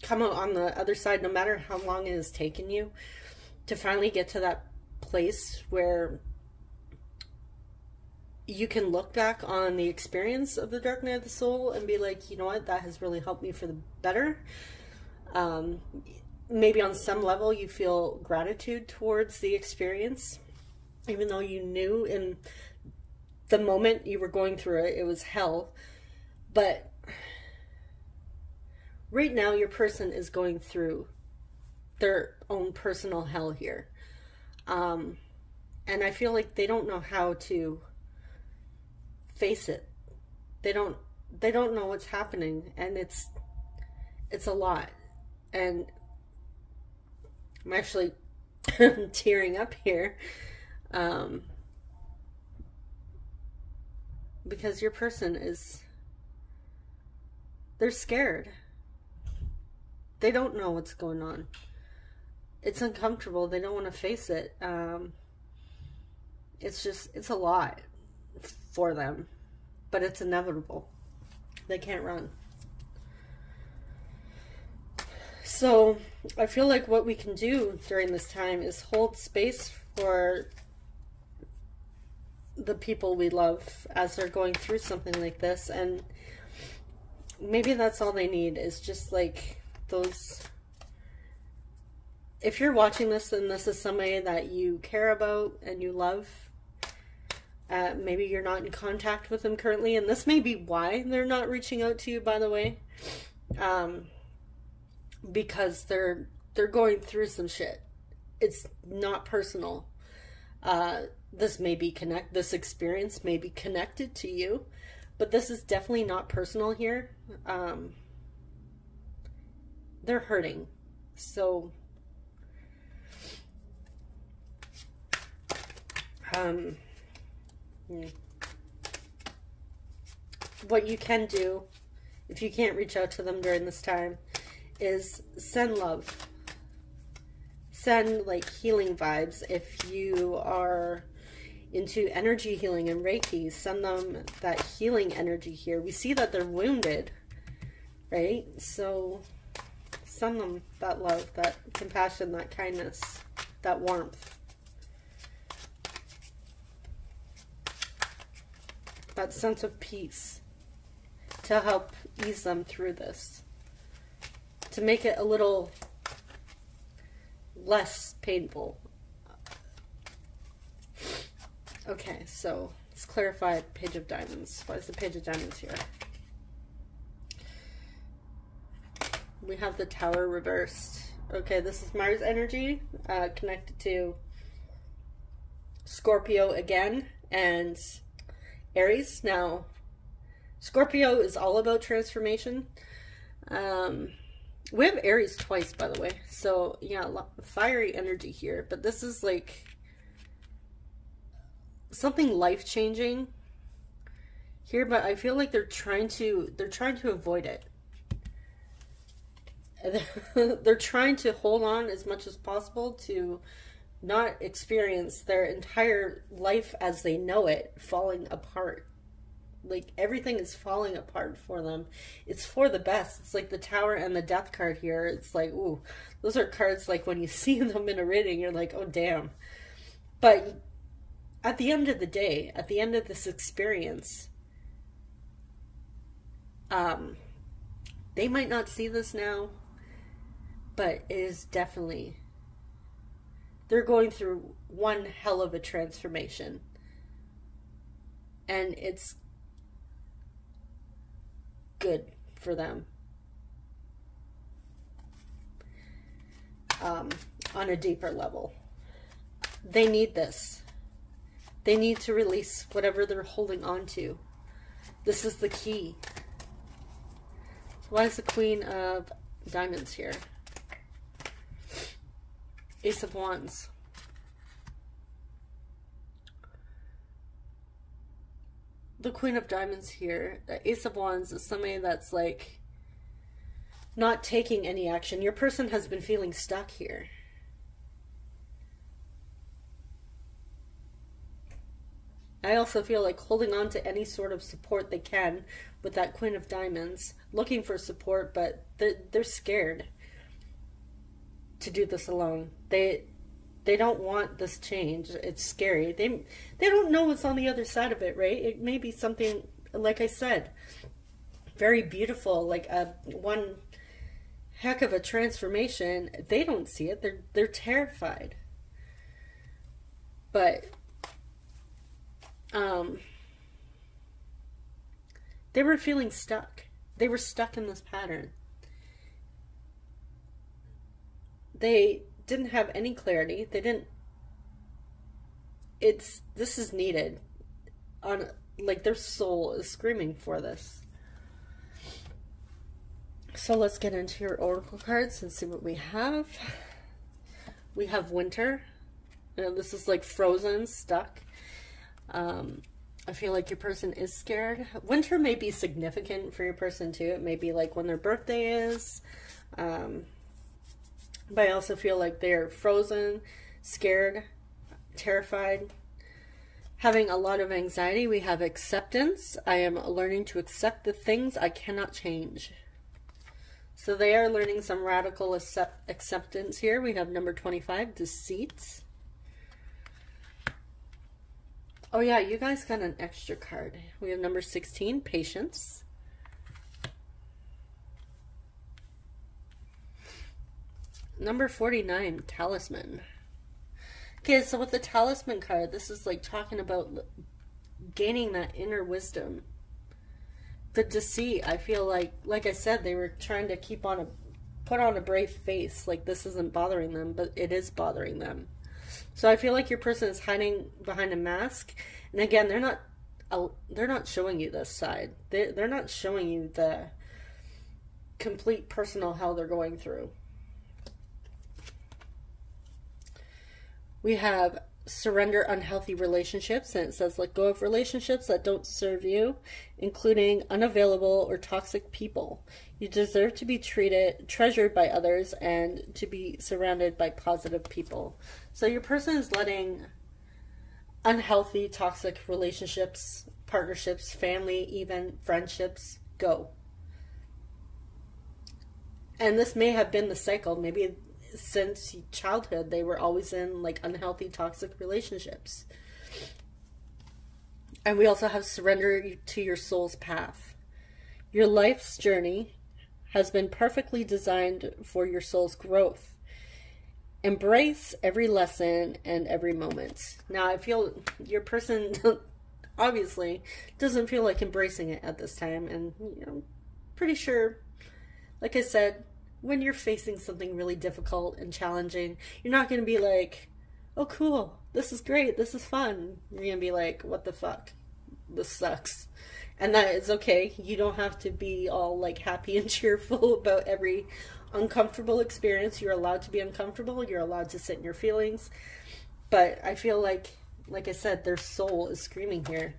come out on the other side, no matter how long it has taken you to finally get to that place where you can look back on the experience of the dark night of the soul and be like, you know what, that has really helped me for the better. Um, maybe on some level you feel gratitude towards the experience, even though you knew in the moment you were going through it, it was hell. But right now, your person is going through their own personal hell here. Um, and I feel like they don't know how to face it. They don't, they don't know what's happening, and it's, it's a lot. And I'm actually tearing up here, um, because your person is, they're scared. They don't know what's going on. It's uncomfortable. They don't want to face it. Um, it's just, it's a lot for them, but it's inevitable. They can't run. So I feel like what we can do during this time is hold space for the people we love as they're going through something like this. And maybe that's all they need is just like... Those, if you're watching this and this is somebody that you care about and you love, uh, maybe you're not in contact with them currently, and this may be why they're not reaching out to you, by the way, um, because they're they're going through some shit. It's not personal. Uh, this may be connect. This experience may be connected to you, but this is definitely not personal here. Um, They're hurting. So, um, what you can do, if you can't reach out to them during this time, is send love. Send, like, healing vibes. If you are into energy healing and Reiki, send them that healing energy here. We see that they're wounded, right? So... Send them that love, that compassion, that kindness, that warmth. That sense of peace to help ease them through this. to make it a little less painful. Okay, so let's clarify Page of Diamonds. Why is the Page of Diamonds here? We have the Tower reversed. Okay, this is Mars energy uh, connected to Scorpio again and Aries. Now, Scorpio is all about transformation. Um, we have Aries twice, by the way. So, yeah, a lot of fiery energy here. But this is like something life-changing here, but I feel like they're trying to, they're trying to avoid it. They're trying to hold on as much as possible to not experience their entire life as they know it falling apart. Like, everything is falling apart for them. It's for the best. It's like the Tower and the Death card here. It's like, ooh, those are cards, like, when you see them in a reading, you're like, oh, damn. But at the end of the day, at the end of this experience, um, they might not see this now, but it is definitely, they're going through one hell of a transformation. And it's good for them um, on a deeper level. They need this. They need to release whatever they're holding on to. This is the key. So why is the Queen of Diamonds here? Ace of Wands. The Queen of Diamonds here. The Ace of Wands is somebody that's like not taking any action. Your person has been feeling stuck here. I also feel like holding on to any sort of support they can with that Queen of Diamonds, looking for support, but they're, they're scared to do this alone. They They don't want this change. It's scary. They they don't know what's on the other side of it, right? It may be something, like I said, very beautiful, like a one heck of a transformation. They don't see it. They're they're terrified. But um they were feeling stuck. They were stuck in this pattern. They didn't have any clarity. They didn't. It's, this is needed on, like, their soul is screaming for this. So let's get into your oracle cards and see what we have. We have winter. You know, this is like frozen, stuck. Um, I feel like your person is scared. Winter may be significant for your person too. It may be like when their birthday is, um, but I also feel like they're frozen, scared, terrified, having a lot of anxiety. We have acceptance. I am learning to accept the things I cannot change. So they are learning some radical accept acceptance here. We have number twenty-five, deceit. Oh yeah, you guys got an extra card. We have number sixteen, patience. Number forty-nine, Talisman. Okay, so with the Talisman card, this is like talking about gaining that inner wisdom. The deceit, I feel like, like I said, they were trying to keep on a, put on a brave face, like this isn't bothering them, but it is bothering them. So I feel like your person is hiding behind a mask, and again, they're not, they're not showing you this side. They, they're not showing you the complete personal hell they're going through. We have surrender unhealthy relationships, and it says let go of relationships that don't serve you, including unavailable or toxic people. You deserve to be treated, treasured by others, and to be surrounded by positive people. So your person is letting unhealthy, toxic relationships, partnerships, family, even friendships go. And this may have been the cycle. Maybe since childhood they were always in like unhealthy, toxic relationships. And we also have surrender to your soul's path. Your life's journey has been perfectly designed for your soul's growth. Embrace every lesson and every moment. Now, I feel your person obviously doesn't feel like embracing it at this time. And you know, pretty sure, like I said, when you're facing something really difficult and challenging, you're not going to be like, oh, cool, this is great, this is fun. You're going to be like, what the fuck? This sucks. And that is okay. You don't have to be all like happy and cheerful about every uncomfortable experience. You're allowed to be uncomfortable. You're allowed to sit in your feelings. But I feel like, like I said, their soul is screaming here.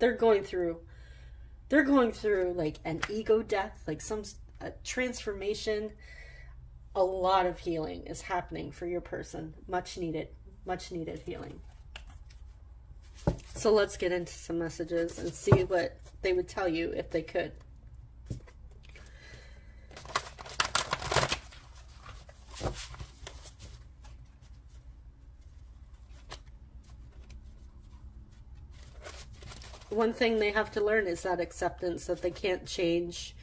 They're going through, they're going through like an ego death, like some a transformation. A lot of healing is happening for your person. Much needed, much needed healing. So let's get into some messages and see what they would tell you if they could. One thing they have to learn is that acceptance, that they can't change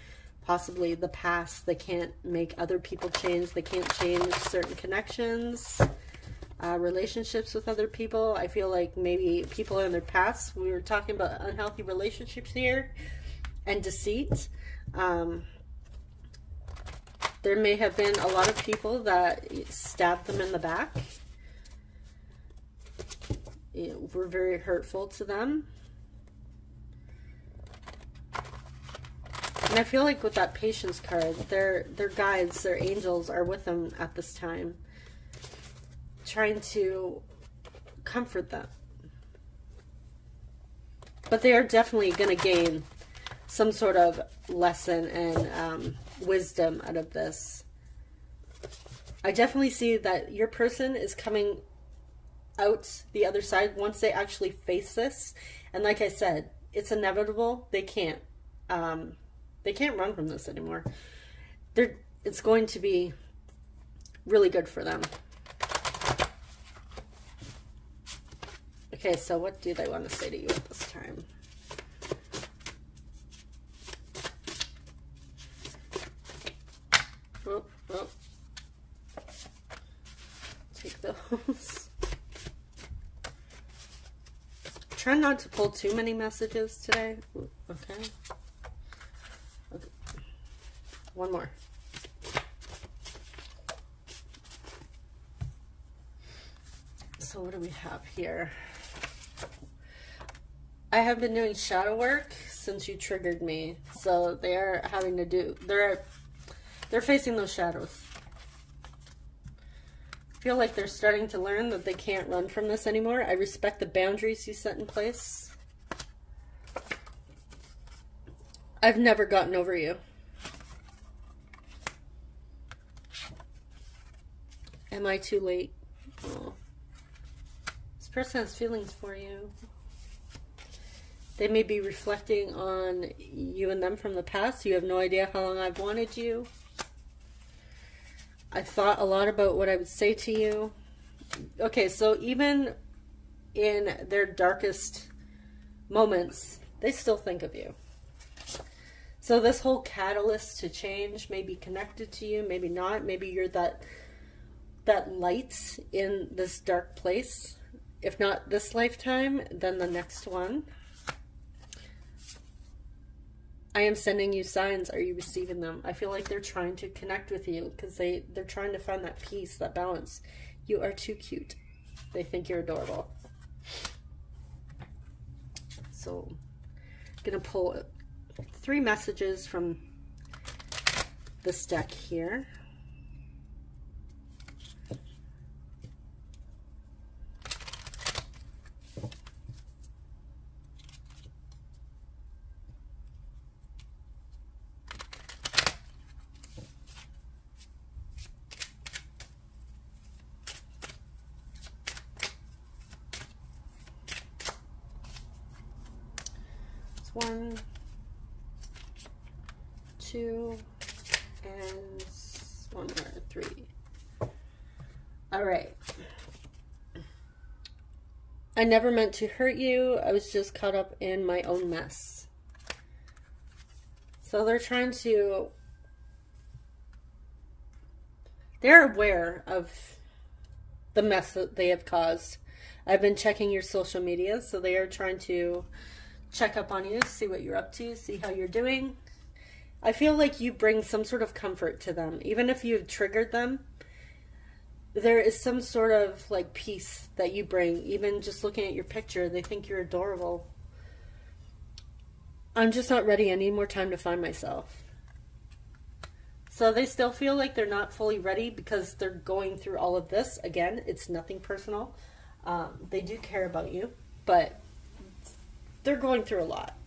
possibly the past. They can't make other people change. They can't change certain connections, uh, relationships with other people. I feel like maybe people in their past, we were talking about unhealthy relationships here and deceit. Um, there may have been a lot of people that stabbed them in the back, it were very hurtful to them. And I feel like with that patience card, their their guides, their angels are with them at this time, trying to comfort them. But they are definitely going to gain some sort of lesson and um, wisdom out of this. I definitely see that your person is coming out the other side once they actually face this. And like I said, it's inevitable. They can't. Um, They can't run from this anymore. They're, it's going to be really good for them. Okay, so what do they want to say to you at this time? Oh, oh. Take those. Try not to pull too many messages today. Okay. One more. So what do we have here? I have been doing shadow work since you triggered me. So they are having to do, they're, they're facing those shadows. I feel like they're starting to learn that they can't run from this anymore. I respect the boundaries you set in place. I've never gotten over you. Am I too late? Oh. This person has feelings for you. They may be reflecting on you and them from the past. You have no idea how long I've wanted you. I thought a lot about what I would say to you. Okay, so even in their darkest moments, they still think of you. So this whole catalyst to change may be connected to you, maybe not. Maybe you're that... that light in this dark place. If not this lifetime, then the next one. I am sending you signs. Are you receiving them? I feel like they're trying to connect with you because they, they're trying to find that peace, that balance. You are too cute. They think you're adorable. So I'm gonna pull three messages from this deck here. One, two, and one more, three. All right. I never meant to hurt you. I was just caught up in my own mess. So they're trying to, they're aware of the mess that they have caused. I've been checking your social media, so they are trying to check up on you, see what you're up to, see how you're doing. I feel like you bring some sort of comfort to them. Even if you've triggered them, there is some sort of like peace that you bring. Even just looking at your picture, they think you're adorable. I'm just not ready. I need more time to find myself. So they still feel like they're not fully ready because they're going through all of this. Again, it's nothing personal. Um, they do care about you, but they're going through a lot.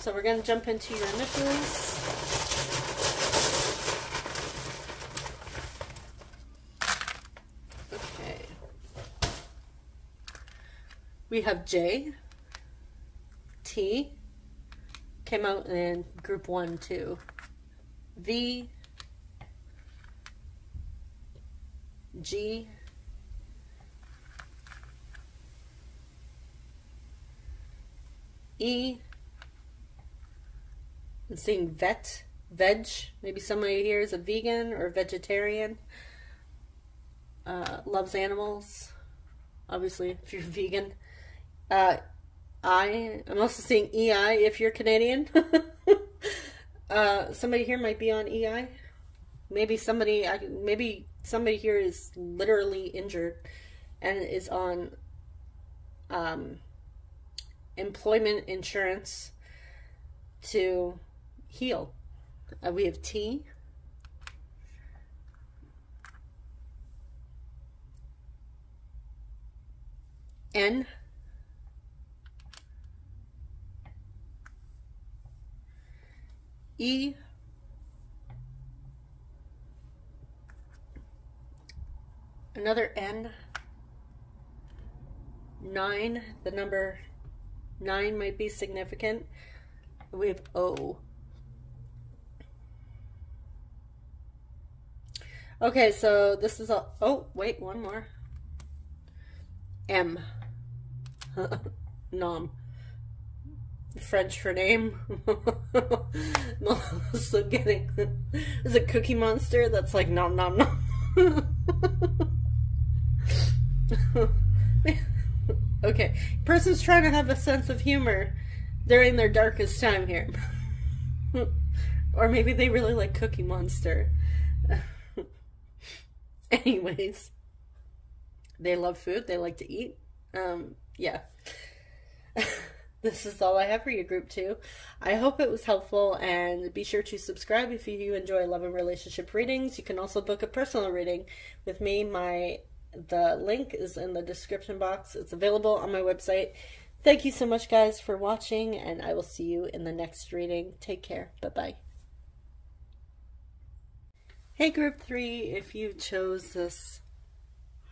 So we're going to jump into your initials. Okay. We have J, T, came out in group one, two, V, G, E. I'm seeing vet, veg. Maybe somebody here is a vegan or a vegetarian. Uh, loves animals. Obviously, if you're vegan. Uh, I, I'm also seeing E I if you're Canadian. uh, somebody here might be on E I. Maybe somebody, maybe somebody here is literally injured and is on um, employment insurance to heal. Uh, we have T. N. E. Another N. Nine. The number nine might be significant. We have O. Okay, so this is a, oh, wait, one more. M. Nom. French for name. I'm also getting, there's a cookie monster that's like nom nom nom. Okay, person's trying to have a sense of humor during their darkest time here. Or maybe they really like Cookie Monster. Anyways, they love food, they like to eat. Um, yeah. This is all I have for you, group two. I hope it was helpful, and be sure to subscribe if you enjoy love and relationship readings. You can also book a personal reading with me. My the link is in the description box. It's available on my website. Thank you so much, guys, for watching, and I will see you in the next reading. Take care. Bye-bye. Hey, group three, if you chose this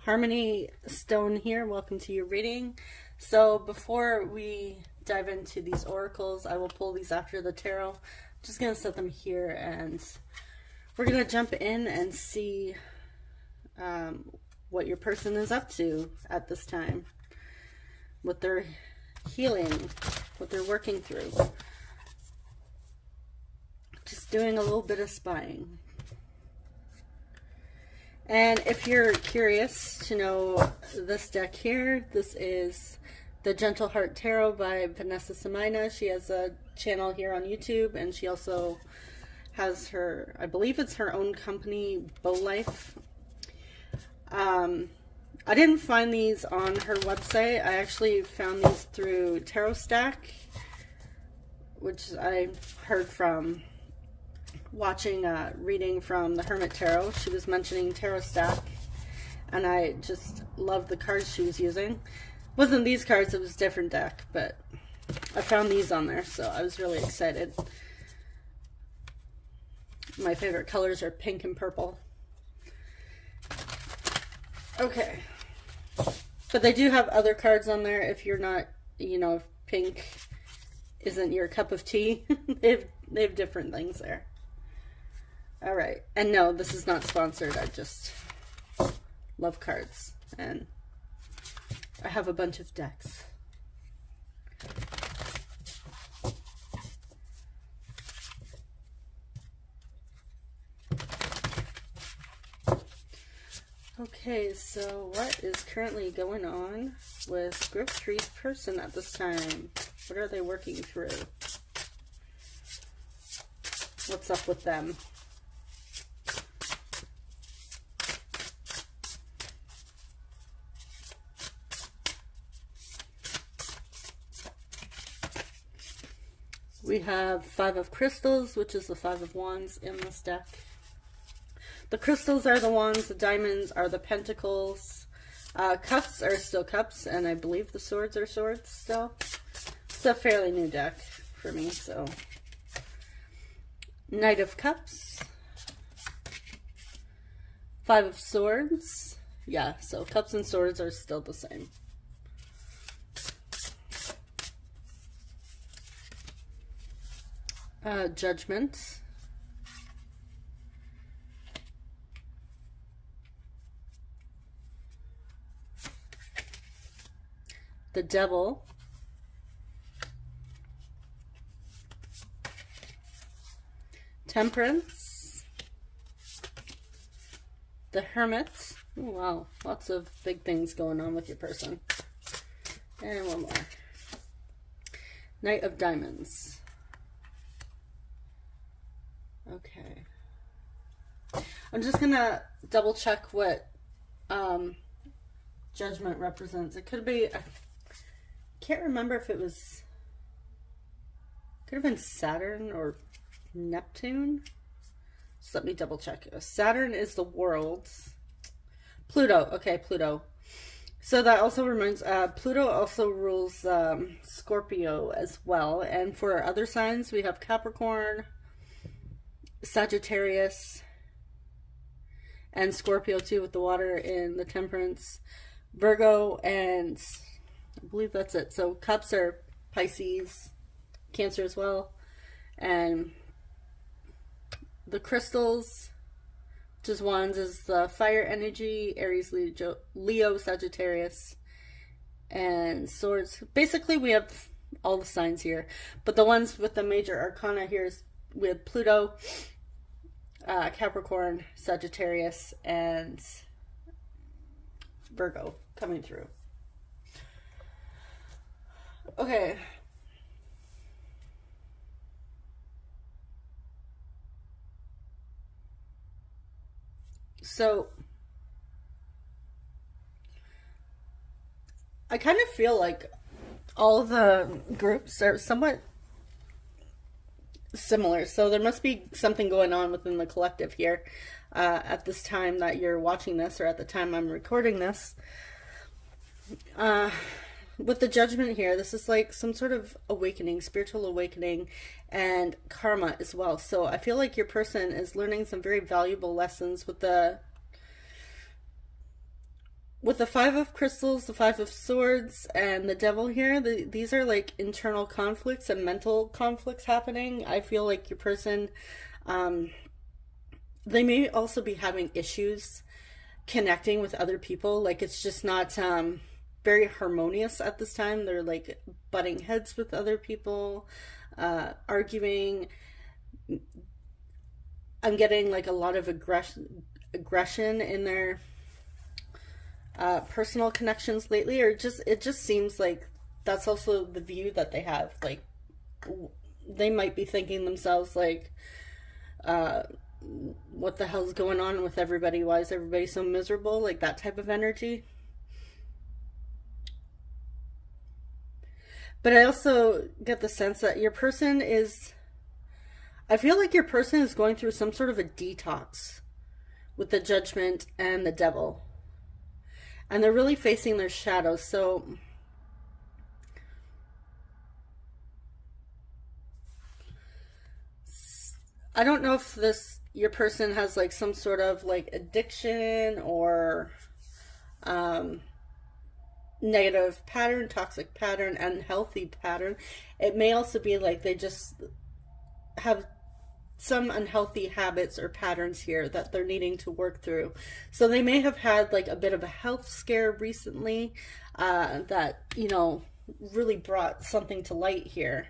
Harmony Stone here, welcome to your reading. So before we dive into these oracles, I will pull these after the tarot. I'm just going to set them here, and we're going to jump in and see um, what your person is up to at this time, what they're healing, what they're working through. Just doing a little bit of spying. And if you're curious to know this deck here, this is the Gentle Heart Tarot by Vanessa Semina. She has a channel here on YouTube, and she also has her, I believe it's her own company, Beaux Life. Um... I didn't find these on her website. I actually found these through Tarot Stack, which I heard from watching a reading from the Hermit Tarot. She was mentioning Tarot Stack, and I just loved the cards she was using. It wasn't these cards, it was a different deck, but I found these on there, so I was really excited. My favorite colors are pink and purple. Okay, but they do have other cards on there if you're not, you know, if pink isn't your cup of tea. they, have, they have different things there. All right, and no, this is not sponsored. I just love cards, and I have a bunch of decks. Okay, so what is currently going on with Grip Three's person at this time? What are they working through? What's up with them? We have Five of Crystals, which is the Five of Wands in this deck. The crystals are the wands, the diamonds are the pentacles, uh, cups are still cups, and I believe the swords are swords still. It's a fairly new deck for me, so. Knight of Cups, Five of Swords, yeah, so cups and swords are still the same. Uh, judgment. The Devil, Temperance, the Hermit. Oh, wow, lots of big things going on with your person. And one more. Knight of Diamonds. Okay. I'm just going to double check what um, Judgment represents. It could be... I can't remember if it was, could have been Saturn or Neptune. Just let me double check. Saturn is the world. Pluto. Okay, Pluto. So that also reminds, uh, Pluto also rules um, Scorpio as well. And for our other signs, we have Capricorn, Sagittarius, and Scorpio too with the water in the Temperance, Virgo, and... I believe that's it. So cups are Pisces, Cancer as well, and the crystals, which is wands, is the fire energy, Aries, Leo, Sagittarius, and swords. Basically, we have all the signs here, but the ones with the major arcana here is we have Pluto, uh, Capricorn, Sagittarius, and Virgo coming through. Okay. So I kind of feel like all the groups are somewhat similar. So there must be something going on within the collective here uh, at this time that you're watching this, or at the time I'm recording this. Uh With the judgment here, this is like some sort of awakening, spiritual awakening, and karma as well. So I feel like your person is learning some very valuable lessons with the with the Five of Crystals, the Five of Swords, and the Devil here. The, these are like internal conflicts and mental conflicts happening. I feel like your person, um, they may also be having issues connecting with other people. Like it's just not... Um, very harmonious at this time. They're like butting heads with other people, uh, arguing. I'm getting like a lot of aggression aggression in their uh, personal connections lately, or just, it just seems like that's also the view that they have. Like they might be thinking themselves like, uh, what the hell's going on with everybody? Why is everybody so miserable? Like that type of energy. But I also get the sense that your person is, I feel like your person is going through some sort of a detox with the Judgment and the Devil. And they're really facing their shadows. So I don't know if this, your person has like some sort of like addiction or, um, negative pattern, toxic pattern, unhealthy pattern. It may also be like they just have some unhealthy habits or patterns here that they're needing to work through. So they may have had like a bit of a health scare recently uh, that, you know, really brought something to light here.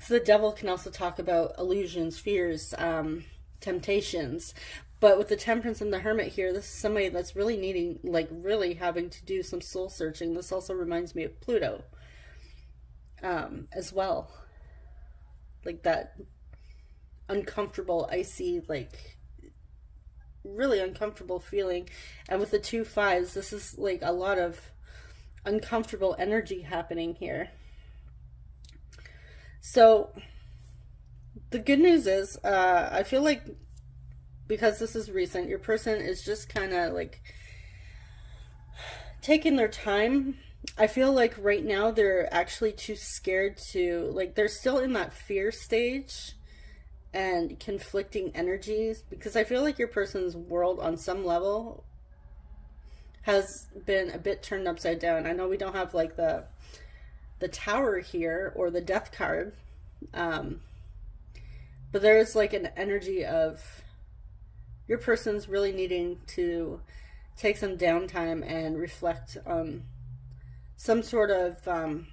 So the Devil can also talk about illusions, fears, um, temptations. But with the Temperance and the Hermit here, this is somebody that's really needing, like really having to do some soul searching. This also reminds me of Pluto um, as well. Like that uncomfortable, icy, like really uncomfortable feeling. And with the two fives, this is like a lot of uncomfortable energy happening here. So the good news is, uh, I feel like because this is recent, your person is just kind of like taking their time. I feel like right now they're actually too scared to, like they're still in that fear stage and conflicting energies, because I feel like your person's world on some level has been a bit turned upside down. I know we don't have like the the Tower here or the Death card, um, but there is like an energy of your person's really needing to take some downtime and reflect on some sort of um,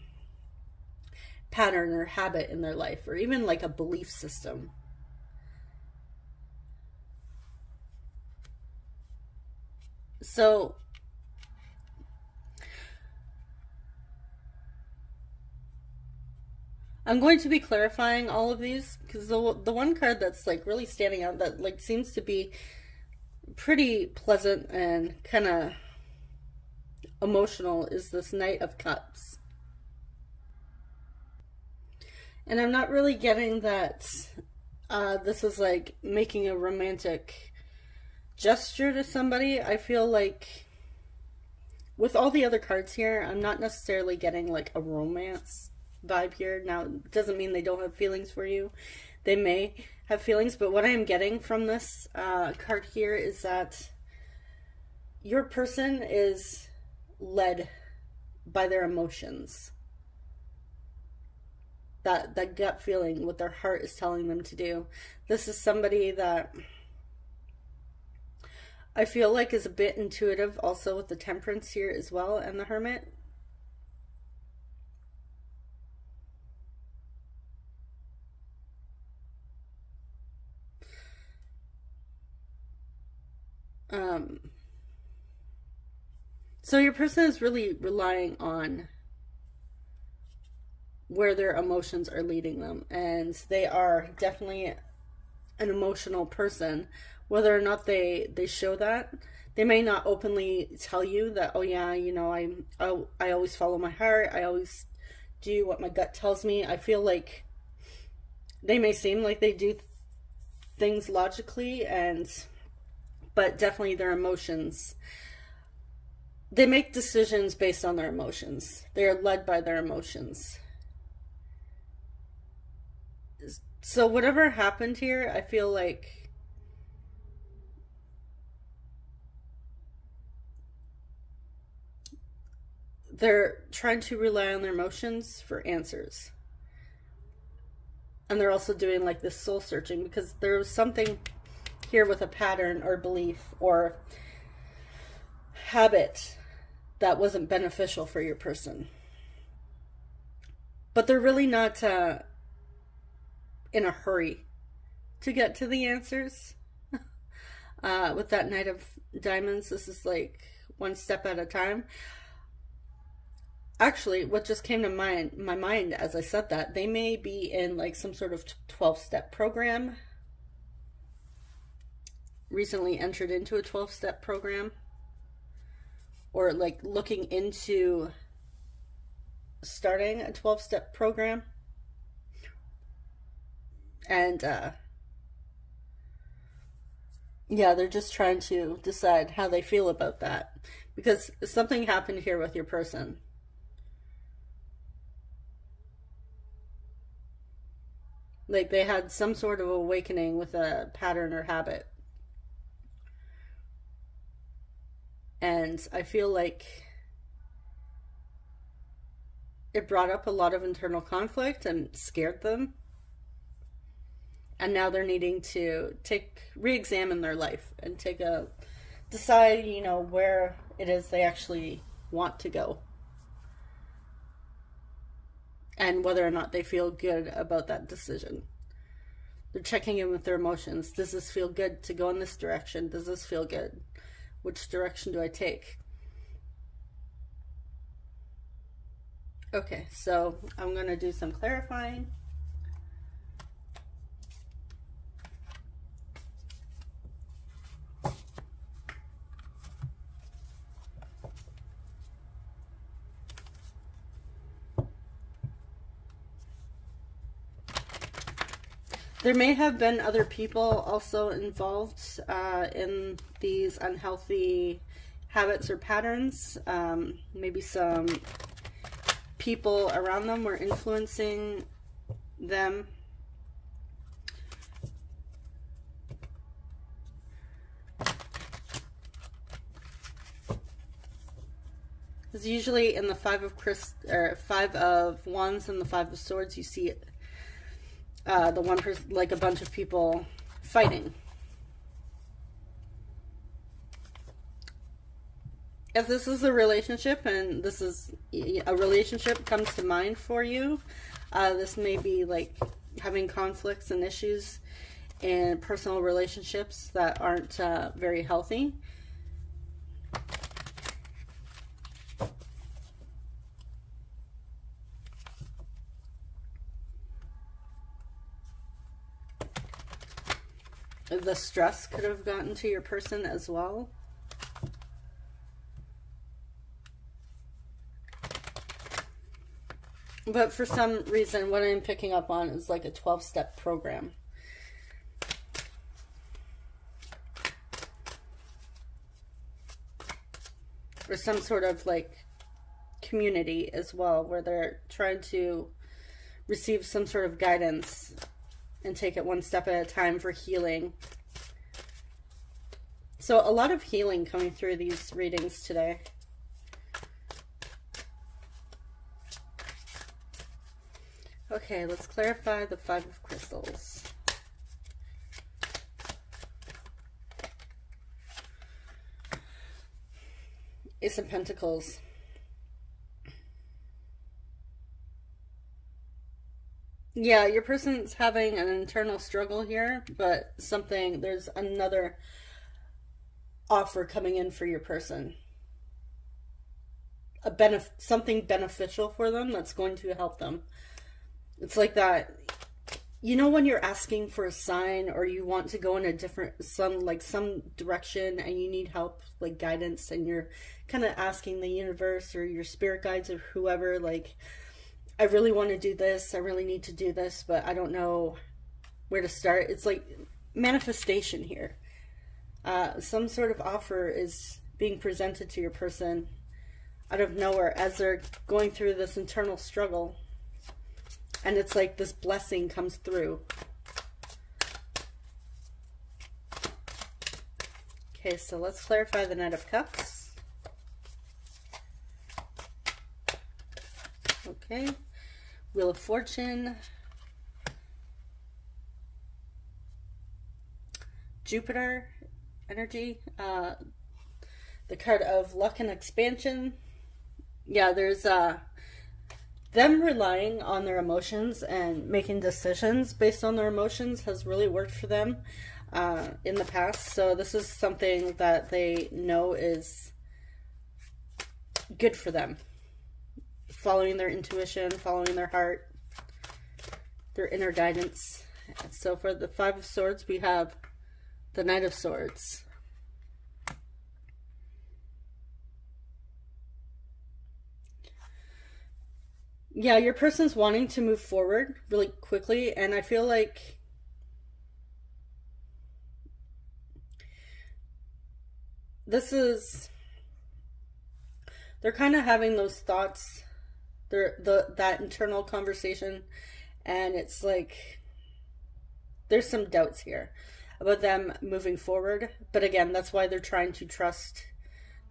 pattern or habit in their life, or even like a belief system. So I'm going to be clarifying all of these, because the, the one card that's like really standing out that like seems to be pretty pleasant and kind of emotional is this Knight of Cups. And I'm not really getting that uh, this is like making a romantic gesture to somebody. I feel like with all the other cards here, I'm not necessarily getting like a romance vibe here. Now, it doesn't mean they don't have feelings for you. They may have feelings, but what I am getting from this uh, card here is that your person is led by their emotions. That, that gut feeling, what their heart is telling them to do. This is somebody that I feel like is a bit intuitive also with the Temperance here as well and the Hermit. Um, so your person is really relying on where their emotions are leading them, and they are definitely an emotional person. Whether or not they they show that, they may not openly tell you that, oh yeah, you know, I, I, I always follow my heart, I always do what my gut tells me. I feel like they may seem like they do things logically, and but definitely their emotions. They make decisions based on their emotions. They are led by their emotions. So whatever happened here, I feel like they're trying to rely on their emotions for answers. And they're also doing like this soul searching, because there was something here with a pattern or belief or habit that wasn't beneficial for your person. But they're really not uh, in a hurry to get to the answers. uh, with that Knight of Diamonds, this is like one step at a time. Actually, what just came to mind, my mind as I said that, they may be in like some sort of twelve-step program. Recently entered into a twelve-step program, or like looking into starting a twelve-step program, and uh, yeah, they're just trying to decide how they feel about that, because something happened here with your person. Like they had some sort of awakening with a pattern or habit. And I feel like it brought up a lot of internal conflict and scared them. And now they're needing to take, re-examine their life and take a, decide, you know, where it is they actually want to go. And whether or not they feel good about that decision. They're checking in with their emotions. Does this feel good to go in this direction? Does this feel good? Which direction do I take? Okay, so I'm going to do some clarifying. There may have been other people also involved uh, in these unhealthy habits or patterns. Um, maybe some people around them were influencing them. Because usually in the five of Christ, or five of Wands and the five of Swords, you see it. Uh, the one person, like a bunch of people fighting. If this is a relationship and this is a relationship comes to mind for you, uh, this may be like having conflicts and issues in personal relationships that aren't uh, very healthy. The stress could have gotten to your person as well. But for some reason, what I'm picking up on is like a twelve-step program. Or some sort of like community as well, where they're trying to receive some sort of guidance and take it one step at a time for healing. So a lot of healing coming through these readings today. Okay, let's clarify the Five of Crystals. Ace of Pentacles. Yeah, your person's having an internal struggle here, but something, there's another offer coming in for your person. A benef- something beneficial for them that's going to help them. It's like that, you know, when you're asking for a sign or you want to go in a different, some, like some direction and you need help, like guidance, and you're kind of asking the universe or your spirit guides or whoever, like, I really want to do this. I really need to do this, but I don't know where to start. It's like manifestation here. Uh, some sort of offer is being presented to your person out of nowhere as they're going through this internal struggle. And it's like this blessing comes through. Okay, so let's clarify the Knight of Cups. Okay, Wheel of Fortune, Jupiter energy, uh, the card of luck and expansion. Yeah, there's uh, them relying on their emotions and making decisions based on their emotions has really worked for them uh, in the past. So this is something that they know is good for them. Following their intuition, following their heart, their inner guidance. So for the Five of Swords, we have the Knight of Swords. Yeah, your person's wanting to move forward really quickly, and I feel like this is, they're kind of having those thoughts, They're, the that internal conversation, and it's like there's some doubts here about them moving forward. But again, that's why they're trying to trust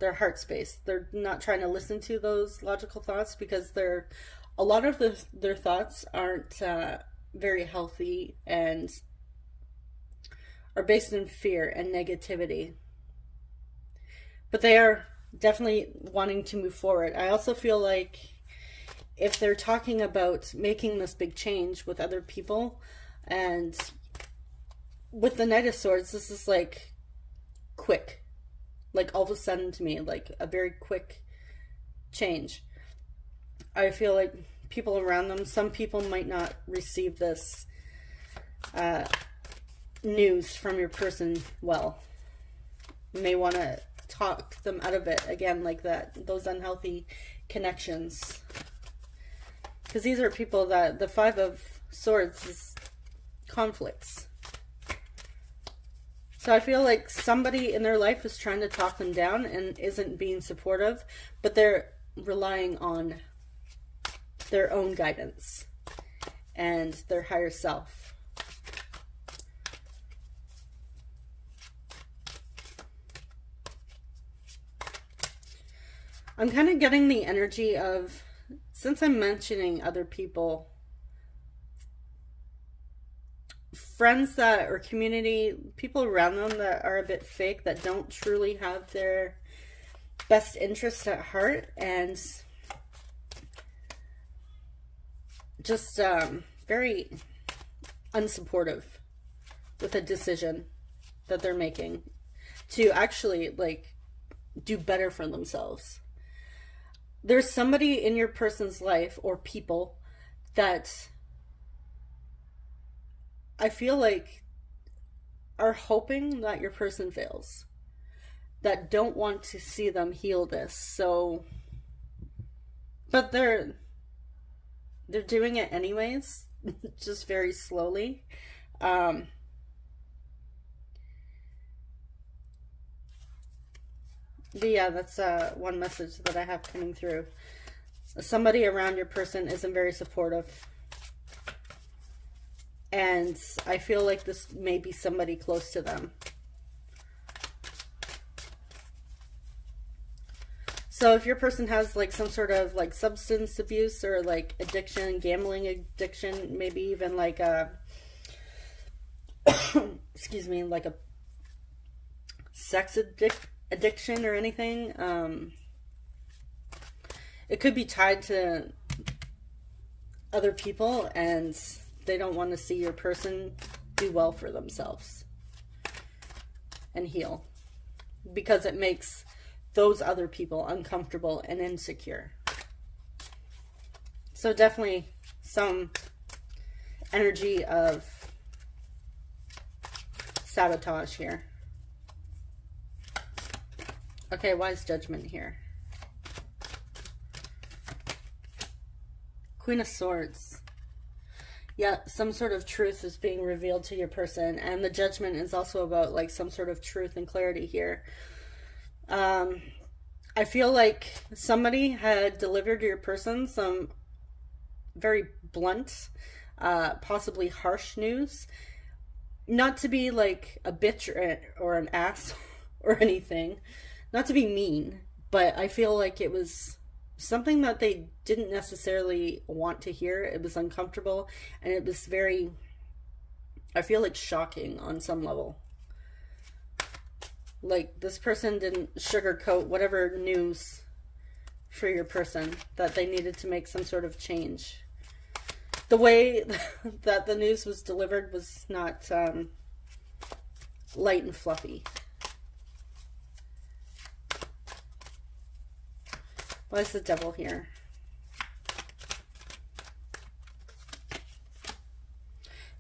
their heart space. They're not trying to listen to those logical thoughts, because they're a lot of the, their thoughts aren't uh, very healthy and are based in fear and negativity. But they are definitely wanting to move forward. I also feel like if they're talking about making this big change with other people and with the Knight of Swords, this is like quick, like all of a sudden to me, like a very quick change. I feel like people around them, some people might not receive this uh, news from your person well. You may want to talk them out of it again, like that, those unhealthy connections. Because these are people that, the Five of Swords is conflicts. So I feel like somebody in their life is trying to talk them down and isn't being supportive, but they're relying on their own guidance and their higher self. I'm kind of getting the energy of, since I'm mentioning other people, friends that, or community, people around them that are a bit fake, that don't truly have their best interests at heart, and just um, very unsupportive with a decision that they're making to actually like do better for themselves. There's somebody in your person's life or people that I feel like are hoping that your person fails, that don't want to see them heal this. So, but they're, they're doing it anyways, just very slowly. Um, but yeah, that's uh, one message that I have coming through. Somebody around your person isn't very supportive. And I feel like this may be somebody close to them. So if your person has like some sort of like substance abuse or like addiction, gambling addiction, maybe even like a, excuse me, like a sex addic- addiction or anything, um, it could be tied to other people, and they don't want to see your person do well for themselves and heal, because it makes those other people uncomfortable and insecure. So definitely some energy of sabotage here. Okay, wise judgment here. Queen of Swords. Yeah, some sort of truth is being revealed to your person, and the judgment is also about like some sort of truth and clarity here. Um, I feel like somebody had delivered to your person some very blunt, uh, possibly harsh news. Not to be like a bitch or, or an ass or anything, not to be mean, but I feel like it was something that they didn't necessarily want to hear. It was uncomfortable, and it was very, I feel like, shocking on some level. Like, this person didn't sugarcoat whatever news for your person, that they needed to make some sort of change. The way that the news was delivered was not um, light and fluffy. Why is the devil here?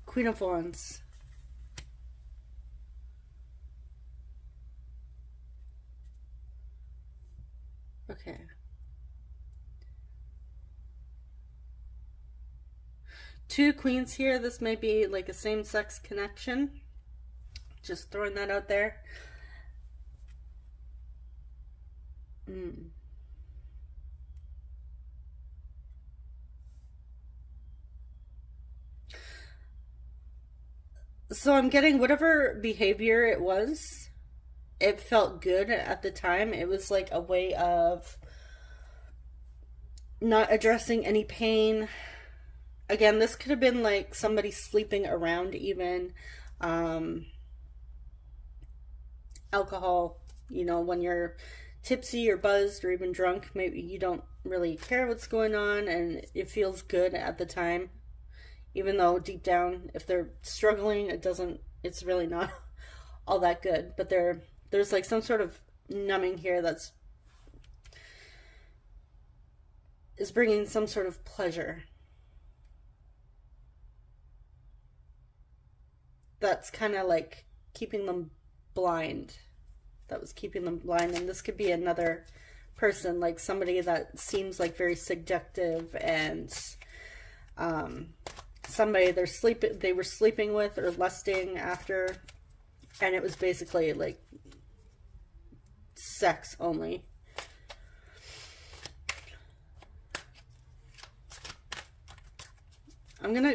Queen of Wands. Okay. Two queens here. This may be like a same-sex connection. Just throwing that out there. Mm. So I'm getting whatever behavior it was, it felt good at the time. It was like a way of not addressing any pain. Again, this could have been like somebody sleeping around, even um, alcohol. You know, when you're tipsy or buzzed or even drunk, maybe you don't really care what's going on, and it feels good at the time. Even though deep down, if they're struggling, it doesn't it's really not all that good. But there, there's like some sort of numbing here that's is bringing some sort of pleasure. That's kind of like keeping them blind. That was keeping them blind. And this could be another person, like somebody that seems like very seductive, and um, somebody they're sleep they were sleeping with or lusting after, and it was basically like sex only. I'm gonna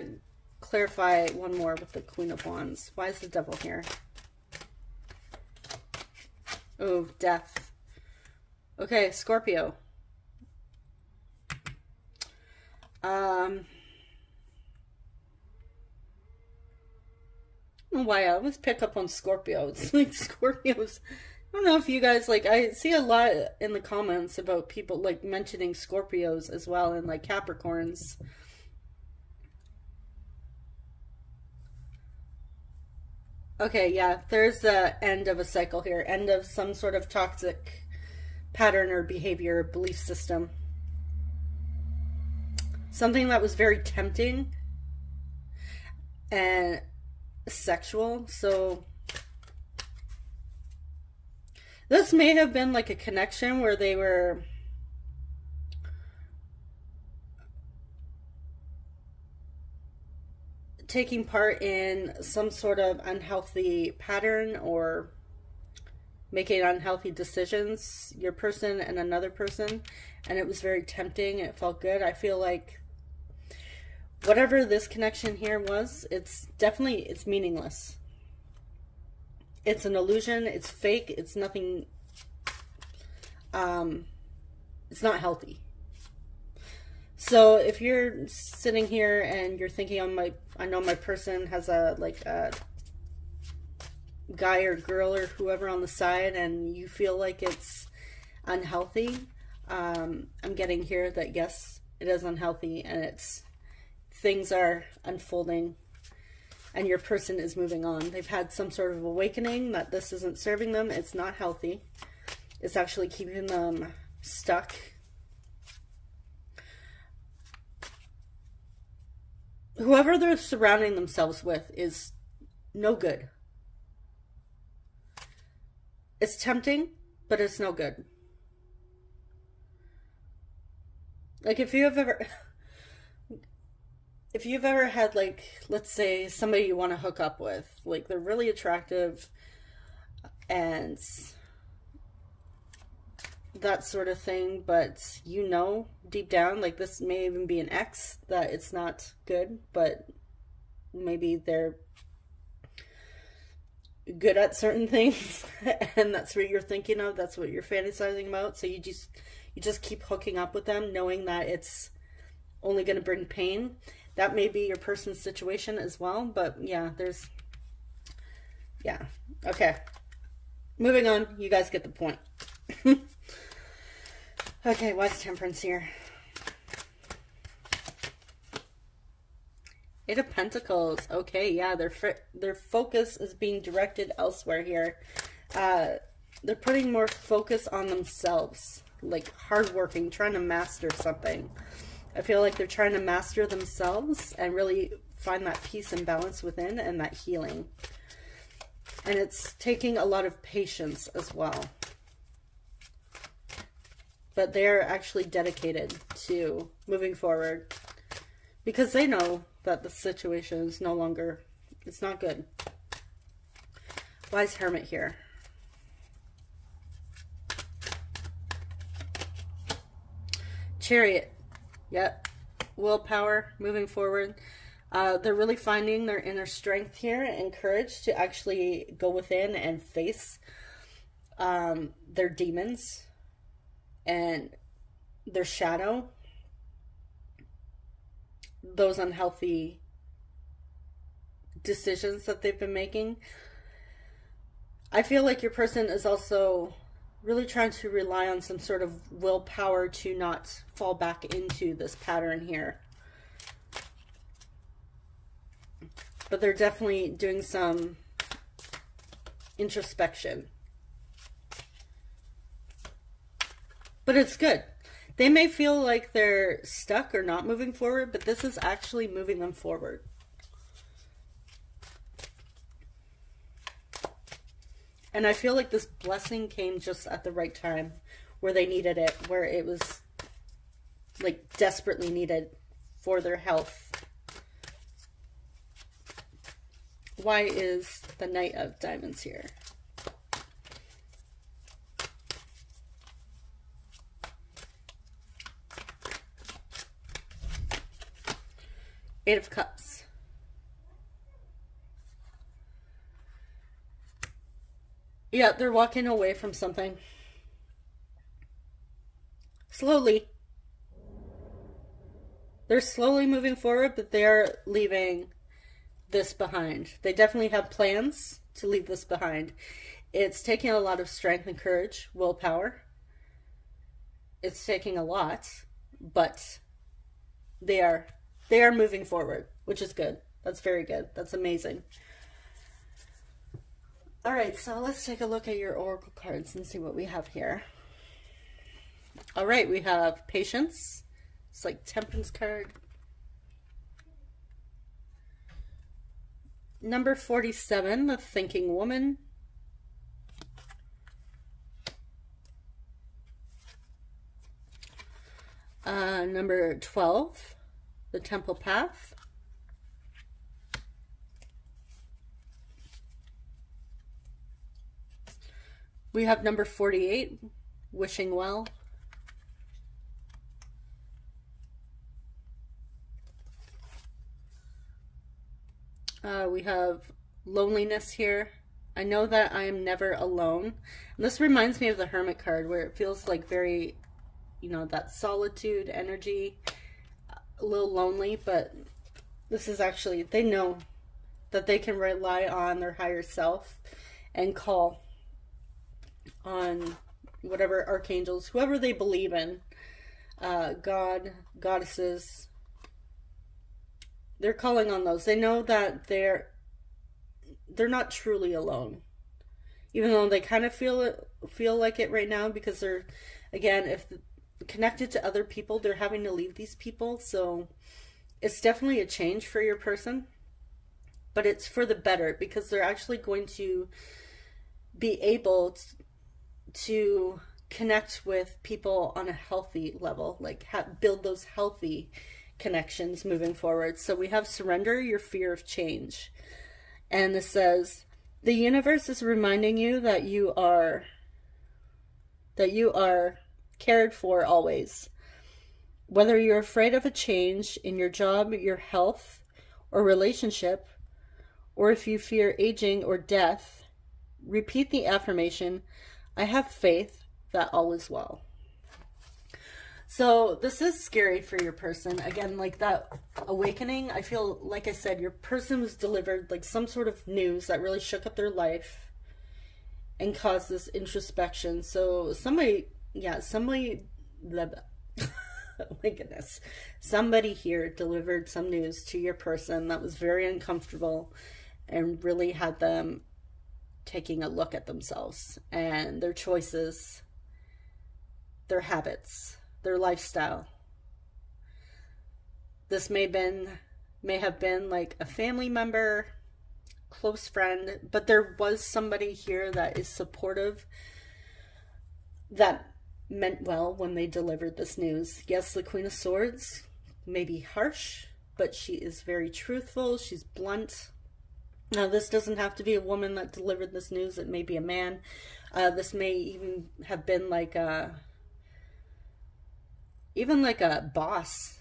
clarify one more with the Queen of Wands. Why is the Devil here? Oh, death. Okay, Scorpio. Um, why I always pick up on Scorpio. It's like Scorpios. I don't know if you guys like. I see a lot in the comments about people like mentioning Scorpios as well, and like Capricorns. Okay, yeah, there's the end of a cycle here. End of some sort of toxic pattern or behavior or belief system. Something that was very tempting and sexual. So this may have been like a connection where they were taking part in some sort of unhealthy pattern or making unhealthy decisions, your person and another person, and it was very tempting and it felt good. I feel like whatever this connection here was, it's definitely, it's meaningless. It's an illusion, it's fake, it's nothing, um, it's not healthy. So if you're sitting here and you're thinking, "Oh, my, I know my person has a like a guy or girl or whoever on the side," and you feel like it's unhealthy, um, I'm getting here that yes, it is unhealthy, and it's things are unfolding, and your person is moving on. They've had some sort of awakening that this isn't serving them. It's not healthy. It's actually keeping them stuck. Whoever they're surrounding themselves with is no good. It's tempting, but it's no good. Like if you have ever, if you've ever had like, let's say somebody you want to hook up with, like they're really attractive and that sort of thing, but you know deep down, like this may even be an ex, that it's not good, but maybe they're good at certain things and that's what you're thinking of, that's what you're fantasizing about, so you just you just keep hooking up with them knowing that it's only going to bring pain. That may be your person's situation as well, but yeah, there's yeah okay, moving on, you guys get the point. Okay, why is Temperance here? Eight of Pentacles. Okay, yeah, their their focus is being directed elsewhere here. Uh, they're putting more focus on themselves, like hardworking, trying to master something. I feel like they're trying to master themselves and really find that peace and balance within and that healing. And it's taking a lot of patience as well. But they're actually dedicated to moving forward because they know that the situation is no longer, it's not good. Why is Hermit here? Chariot. Yep. Willpower, moving forward. Uh, they're really finding their inner strength here and courage to actually go within and face um, their demons and their shadow, those unhealthy decisions that they've been making. I feel like your person is also really trying to rely on some sort of willpower to not fall back into this pattern here. But they're definitely doing some introspection. But it's good. They may feel like they're stuck or not moving forward, but this is actually moving them forward. And I feel like this blessing came just at the right time where they needed it, where it was like desperately needed for their health. Why is the Knight of Diamonds here? Eight of Cups. Yeah, they're walking away from something. Slowly. They're slowly moving forward, but they're leaving this behind. They definitely have plans to leave this behind. It's taking a lot of strength and courage, willpower. It's taking a lot, but they are they are moving forward, which is good. That's very good. That's amazing. All right, so let's take a look at your oracle cards and see what we have here. All right, we have Patience. It's like Temperance card. Number forty-seven, the Thinking Woman. Uh, number twelve, the Temple Path. We have number forty-eight, Wishing Well. Uh, we have Loneliness here. I know that I am never alone. And this reminds me of the Hermit card, where it feels like very, you know, that solitude energy, a little lonely, but this is actually, they know that they can rely on their higher self and call on whatever archangels, whoever they believe in, uh, God, goddesses. They're calling on those. They know that they're they're not truly alone, even though they kind of feel it, feel like it right now, because they're, again, if connected to other people, they're having to leave these people. So it's definitely a change for your person, but it's for the better, because they're actually going to be able to connect with people on a healthy level, like ha build those healthy connections moving forward. So we have Surrender Your Fear of Change. And this says, the universe is reminding you that you are, that you are cared for always. Whether you're afraid of a change in your job, your health, or relationship, or if you fear aging or death, repeat the affirmation, I have faith that all is well. So this is scary for your person. Again, like that awakening, I feel, like I said, your person was delivered like some sort of news that really shook up their life and caused this introspection. So somebody, yeah, somebody, blah, blah. Oh my goodness. Somebody here delivered some news to your person that was very uncomfortable and really had them taking a look at themselves and their choices, their habits, their lifestyle. This may been may have been like a family member, close friend, but there was somebody here that is supportive, that meant well when they delivered this news. Yes, the Queen of Swords may be harsh, but she is very truthful. She's blunt. Now, this doesn't have to be a woman that delivered this news. It may be a man. Uh, this may even have been like a, even like a boss,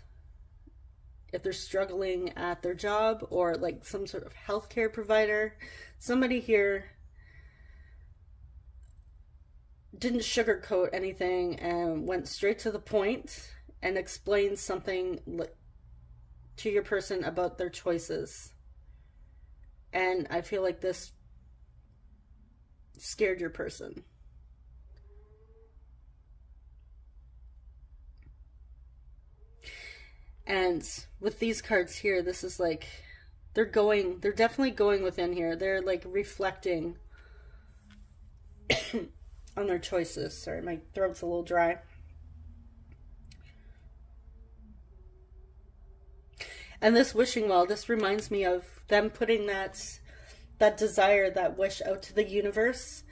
if they're struggling at their job, or like some sort of healthcare provider. Somebody here didn't sugarcoat anything and went straight to the point and explained something to your person about their choices. And I feel like this scared your person. And with these cards here, this is like, they're going, they're definitely going within here. They're like reflecting on their choices. Sorry, my throat's a little dry. And this wishing well, this reminds me of them putting that that desire, that wish out to the universe.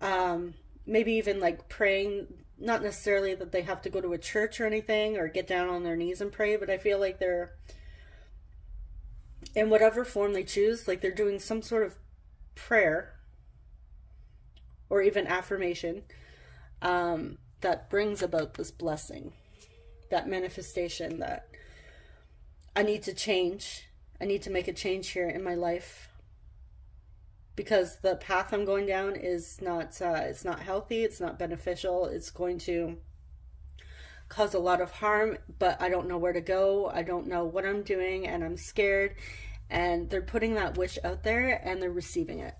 Um, maybe even like praying, not necessarily that they have to go to a church or anything or get down on their knees and pray, but I feel like they're, in whatever form they choose, like they're doing some sort of prayer or even affirmation um, that brings about this blessing, that manifestation that I need to change. I need to make a change here in my life because the path I'm going down is not, uh, it's not healthy. It's not beneficial. It's going to cause a lot of harm, but I don't know where to go. I don't know what I'm doing and I'm scared. And they're putting that wish out there and they're receiving it.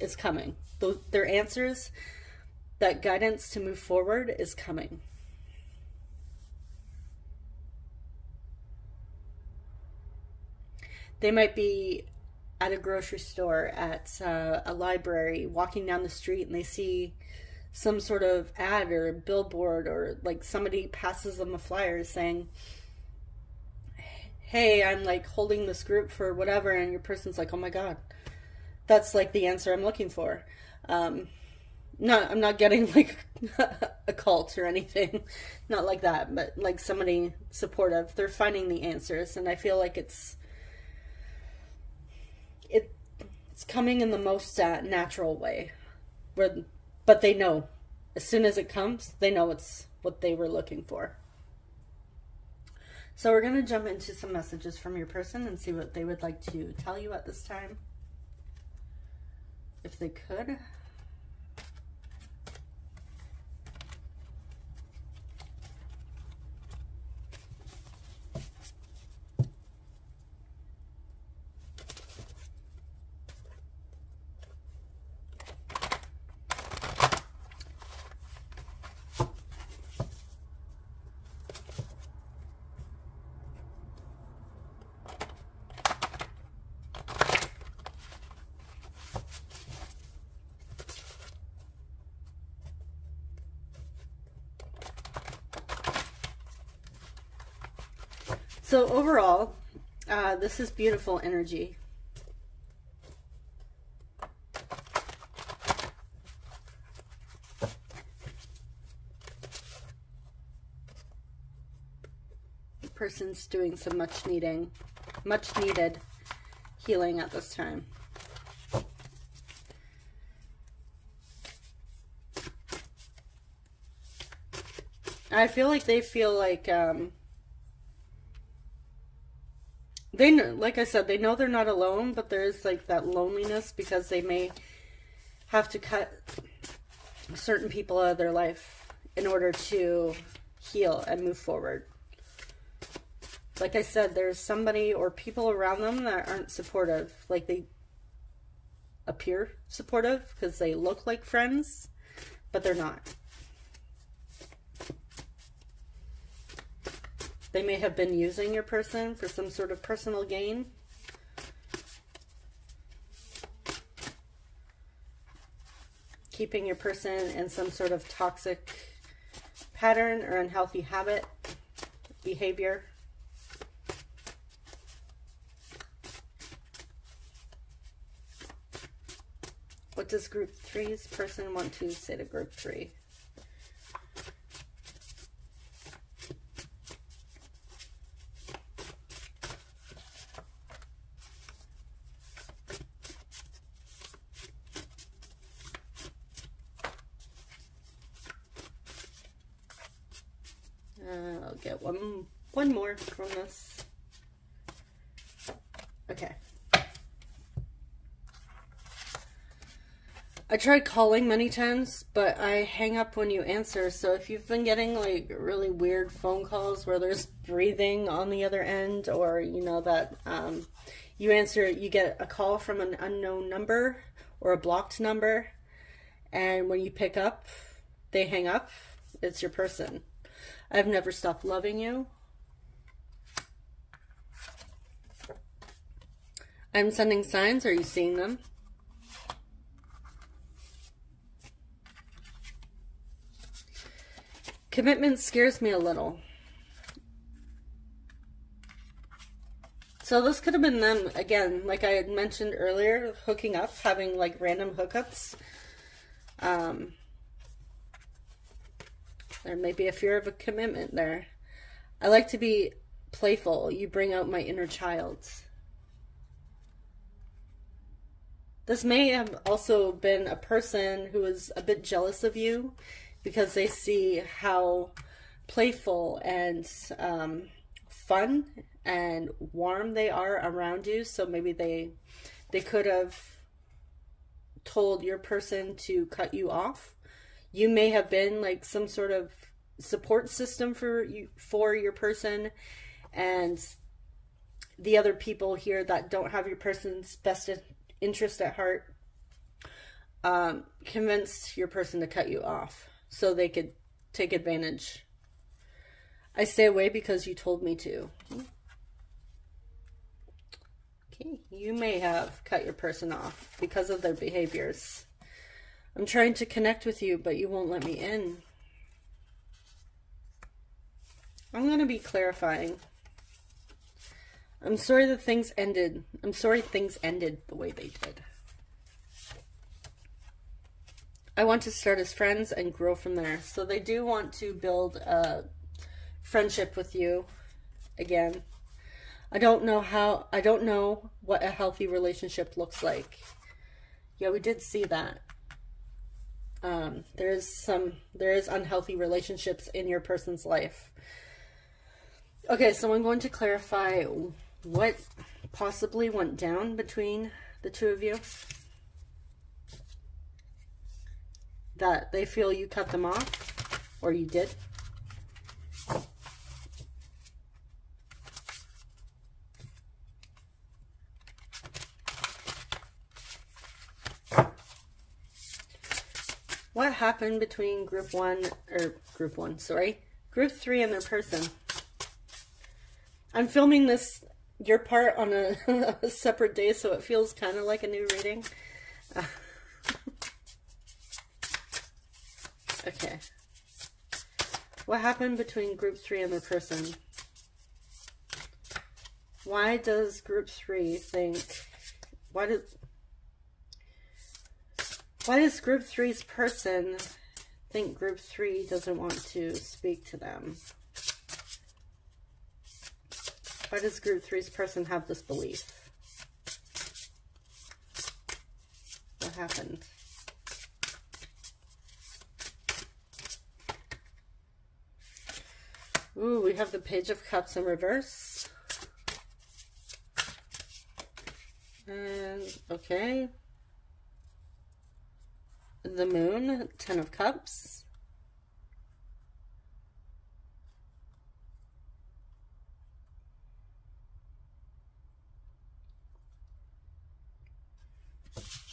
It's coming. Those, their answers, that guidance to move forward is coming. They might be at a grocery store, at uh, a library, walking down the street, and they see some sort of ad or billboard, or like somebody passes them a flyer saying, hey, I'm like holding this group for whatever, and your person's like, oh my God, that's like the answer I'm looking for. Um, not, I'm not getting like a cult or anything, not like that, but like somebody supportive. They're finding the answers, and I feel like it's, It, it's coming in the most uh, natural way, where, but they know as soon as it comes, they know it's what they were looking for. So we're going to jump into some messages from your person and see what they would like to tell you at this time, if they could. So overall, uh, this is beautiful energy. The person's doing some much needing, much needed healing at this time. I feel like they feel like, um, they know, like I said, they know they're not alone, but there is like that loneliness because they may have to cut certain people out of their life in order to heal and move forward. Like I said, there's somebody or people around them that aren't supportive. Like they appear supportive because they look like friends, but they're not. They may have been using your person for some sort of personal gain. Keeping your person in some sort of toxic pattern or unhealthy habit, behavior. What does group three's person want to say to group three? From this. Okay. I tried calling many times, but I hang up when you answer. So if you've been getting like really weird phone calls where there's breathing on the other end, or you know that um, you answer, you get a call from an unknown number or a blocked number, and when you pick up, they hang up. It's your person. I've never stopped loving you. I'm sending signs. Are you seeing them? Commitment scares me a little. So this could have been them, again, like I had mentioned earlier, hooking up, having like random hookups. Um, there may be a fear of a commitment there. I like to be playful. You bring out my inner child. This may have also been a person who is a bit jealous of you because they see how playful and um, fun and warm they are around you. So maybe they they could have told your person to cut you off. You may have been like some sort of support system for you, for your person, and the other people here that don't have your person's best interest at heart um, convinced your person to cut you off so they could take advantage. I stay away because you told me to. Okay, you may have cut your person off because of their behaviors. I'm trying to connect with you, but you won't let me in. I'm going to be clarifying. I'm sorry that things ended. I'm sorry things ended the way they did. I want to start as friends and grow from there. So they do want to build a friendship with you again. I don't know how, I don't know what a healthy relationship looks like. Yeah, we did see that. Um, there is some, there is unhealthy relationships in your person's life. Okay, so I'm going to clarify what possibly went down between the two of you. That they feel you cut them off, or you did. What happened between group one, or group one, sorry, group three and their person? I'm filming this, your part, on a, a separate day, so it feels kind of like a new reading. Uh, okay. What happened between group three and their person? Why does group three think, why does... Why does group three's person think group three doesn't want to speak to them? Why does group three's person have this belief? What happened? Ooh, we have the Page of Cups in reverse. And, okay. The Moon, Ten of Cups.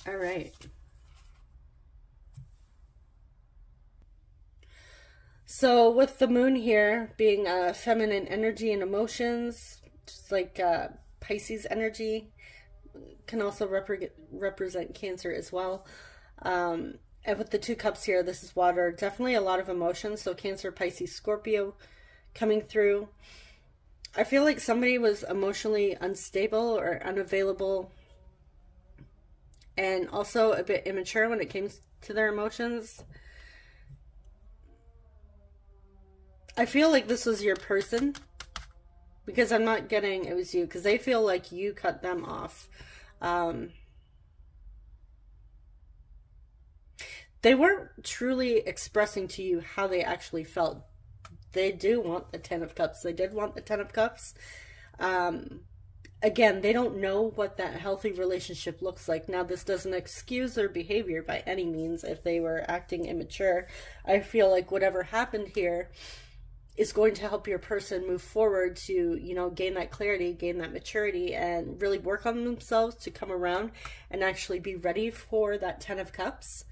All right. So with the Moon here being uh, feminine energy and emotions, just like uh, Pisces energy, can also repre represent Cancer as well. Um, and with the two cups here, this is water, definitely a lot of emotions. So Cancer, Pisces, Scorpio coming through. I feel like somebody was emotionally unstable or unavailable, and also a bit immature when it came to their emotions. I feel like this was your person, because I'm not getting it was you, because they feel like you cut them off. Um... They weren't truly expressing to you how they actually felt. They do want the Ten of Cups. They did want the Ten of Cups. Um, again, they don't know what that healthy relationship looks like. Now, this doesn't excuse their behavior by any means if they were acting immature. I feel like whatever happened here is going to help your person move forward to, you know, gain that clarity, gain that maturity, and really work on themselves to come around and actually be ready for that Ten of Cups.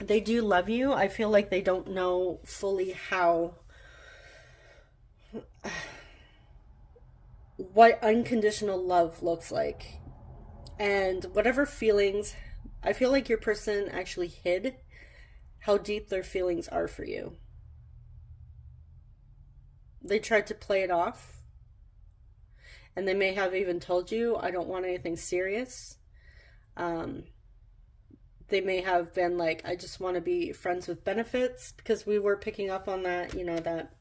They do love you. I feel like they don't know fully how, what unconditional love looks like. And whatever feelings, I feel like your person actually hid how deep their feelings are for you. they tried to play it off. And they may have even told you, I don't want anything serious. Um, they may have been like, I just want to be friends with benefits, because we were picking up on that, you know, that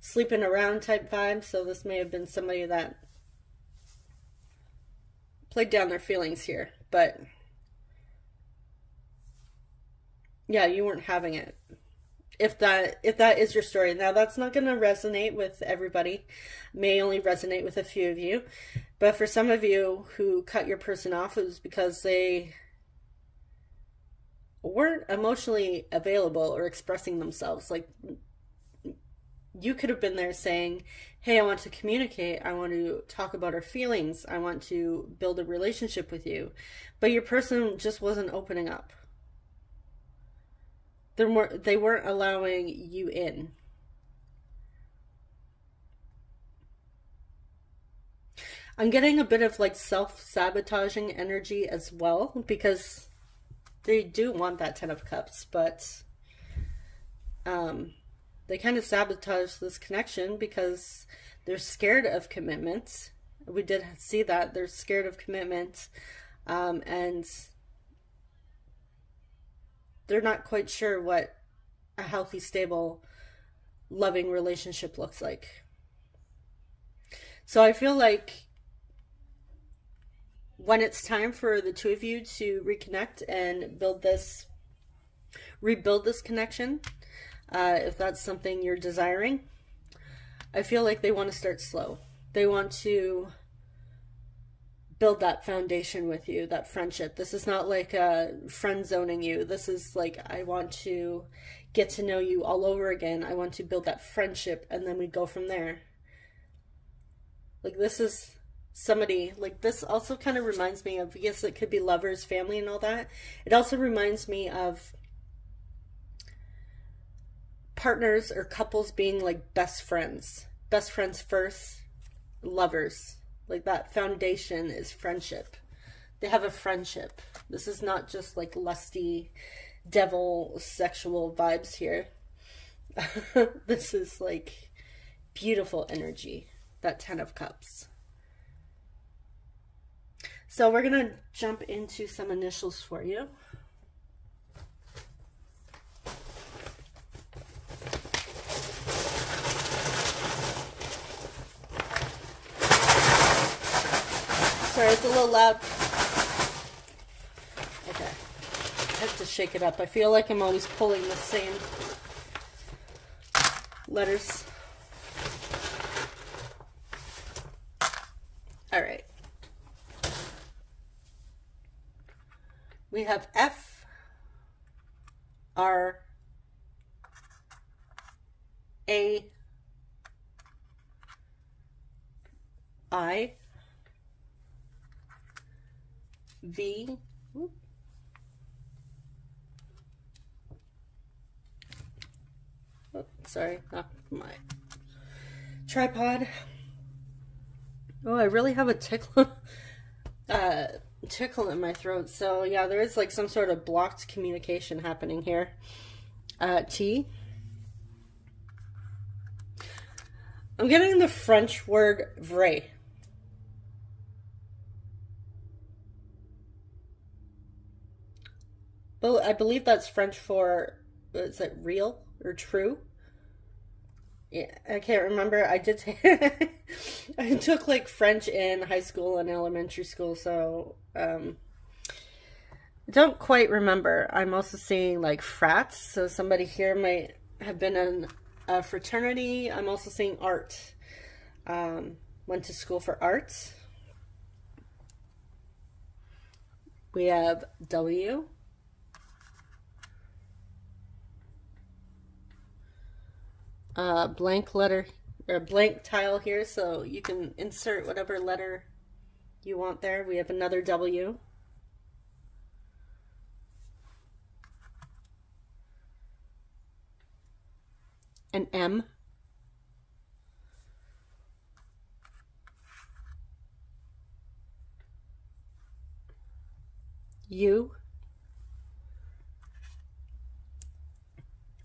sleeping around type vibe. So this may have been somebody that played down their feelings here, but yeah, you weren't having it. If that, if that is your story. Now that's not going to resonate with everybody. May only resonate with a few of you. But for some of you who cut your person off, it was because they weren't emotionally available or expressing themselves. Like, you could have been there saying, hey, I want to communicate. I want to talk about our feelings. I want to build a relationship with you. But your person just wasn't opening up. They're more, they weren't allowing you in. I'm getting a bit of like self-sabotaging energy as well, because they do want that Ten of Cups, but um, they kind of sabotage this connection because they're scared of commitment. We did see that. They're scared of commitment, um, and they're not quite sure what a healthy, stable, loving relationship looks like. So I feel like when it's time for the two of you to reconnect and build this, rebuild this connection, uh, if that's something you're desiring, I feel like they want to start slow. They want to build that foundation with you, that friendship. This is not like a friend zoning you. This is like, I want to get to know you all over again. I want to build that friendship, and then we go from there. Like, this is somebody, like, this also kind of reminds me of, yes, it could be lovers, family, and all that. It also reminds me of partners or couples being like best friends. Best friends first, lovers. Like, that foundation is friendship. They have a friendship. This is not just like lusty, devil, sexual vibes here. This is like beautiful energy, that Ten of Cups. So we're going to jump into some initials for you. Sorry, it's a little loud. Okay. I have to shake it up. I feel like I'm always pulling the same letters. All right. We have F, R, A, I, V, oh, sorry, not my tripod. Oh, I really have a tickle, uh, tickle in my throat. So yeah, there is like some sort of blocked communication happening here. Uh, T. I'm getting the French word vrai. Well, I believe that's French for, is it real or true? Yeah, I can't remember. I did take, I took like French in high school and elementary school, so um, I don't quite remember. I'm also seeing like frats, so somebody here might have been in a fraternity. I'm also seeing art. Um, went to school for art. We have W. Uh, blank letter or blank tile here, so you can insert whatever letter you want there. We have another W. An M. U.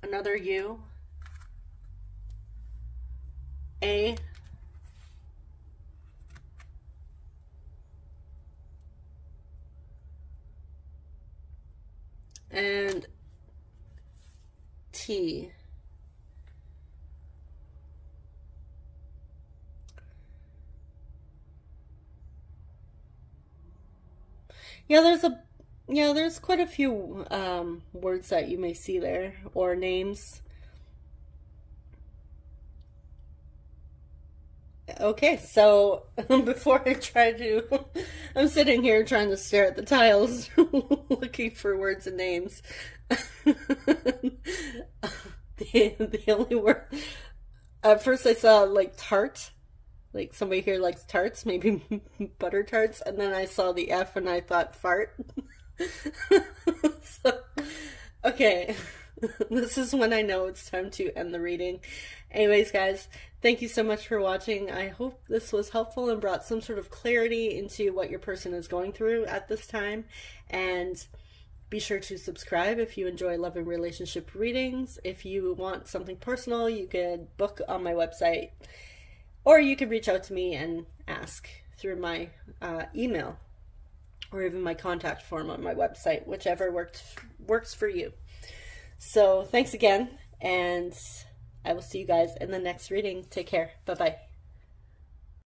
Another U. a and T. Yeah, there's a yeah, there's quite a few um, words that you may see there, or names. Okay, so before I try to, I'm sitting here trying to stare at the tiles, looking for words and names. the, the only word, at first I saw like tart, like somebody here likes tarts, maybe butter tarts, and then I saw the F and I thought fart. So, okay, this is when I know it's time to end the reading. Anyways, guys, thank you so much for watching. I hope this was helpful and brought some sort of clarity into what your person is going through at this time. And be sure to subscribe if you enjoy love and relationship readings. If you want something personal, you could book on my website, or you can reach out to me and ask through my uh, email or even my contact form on my website, whichever worked, works for you. So thanks again, and I will see you guys in the next reading. Take care. Bye-bye.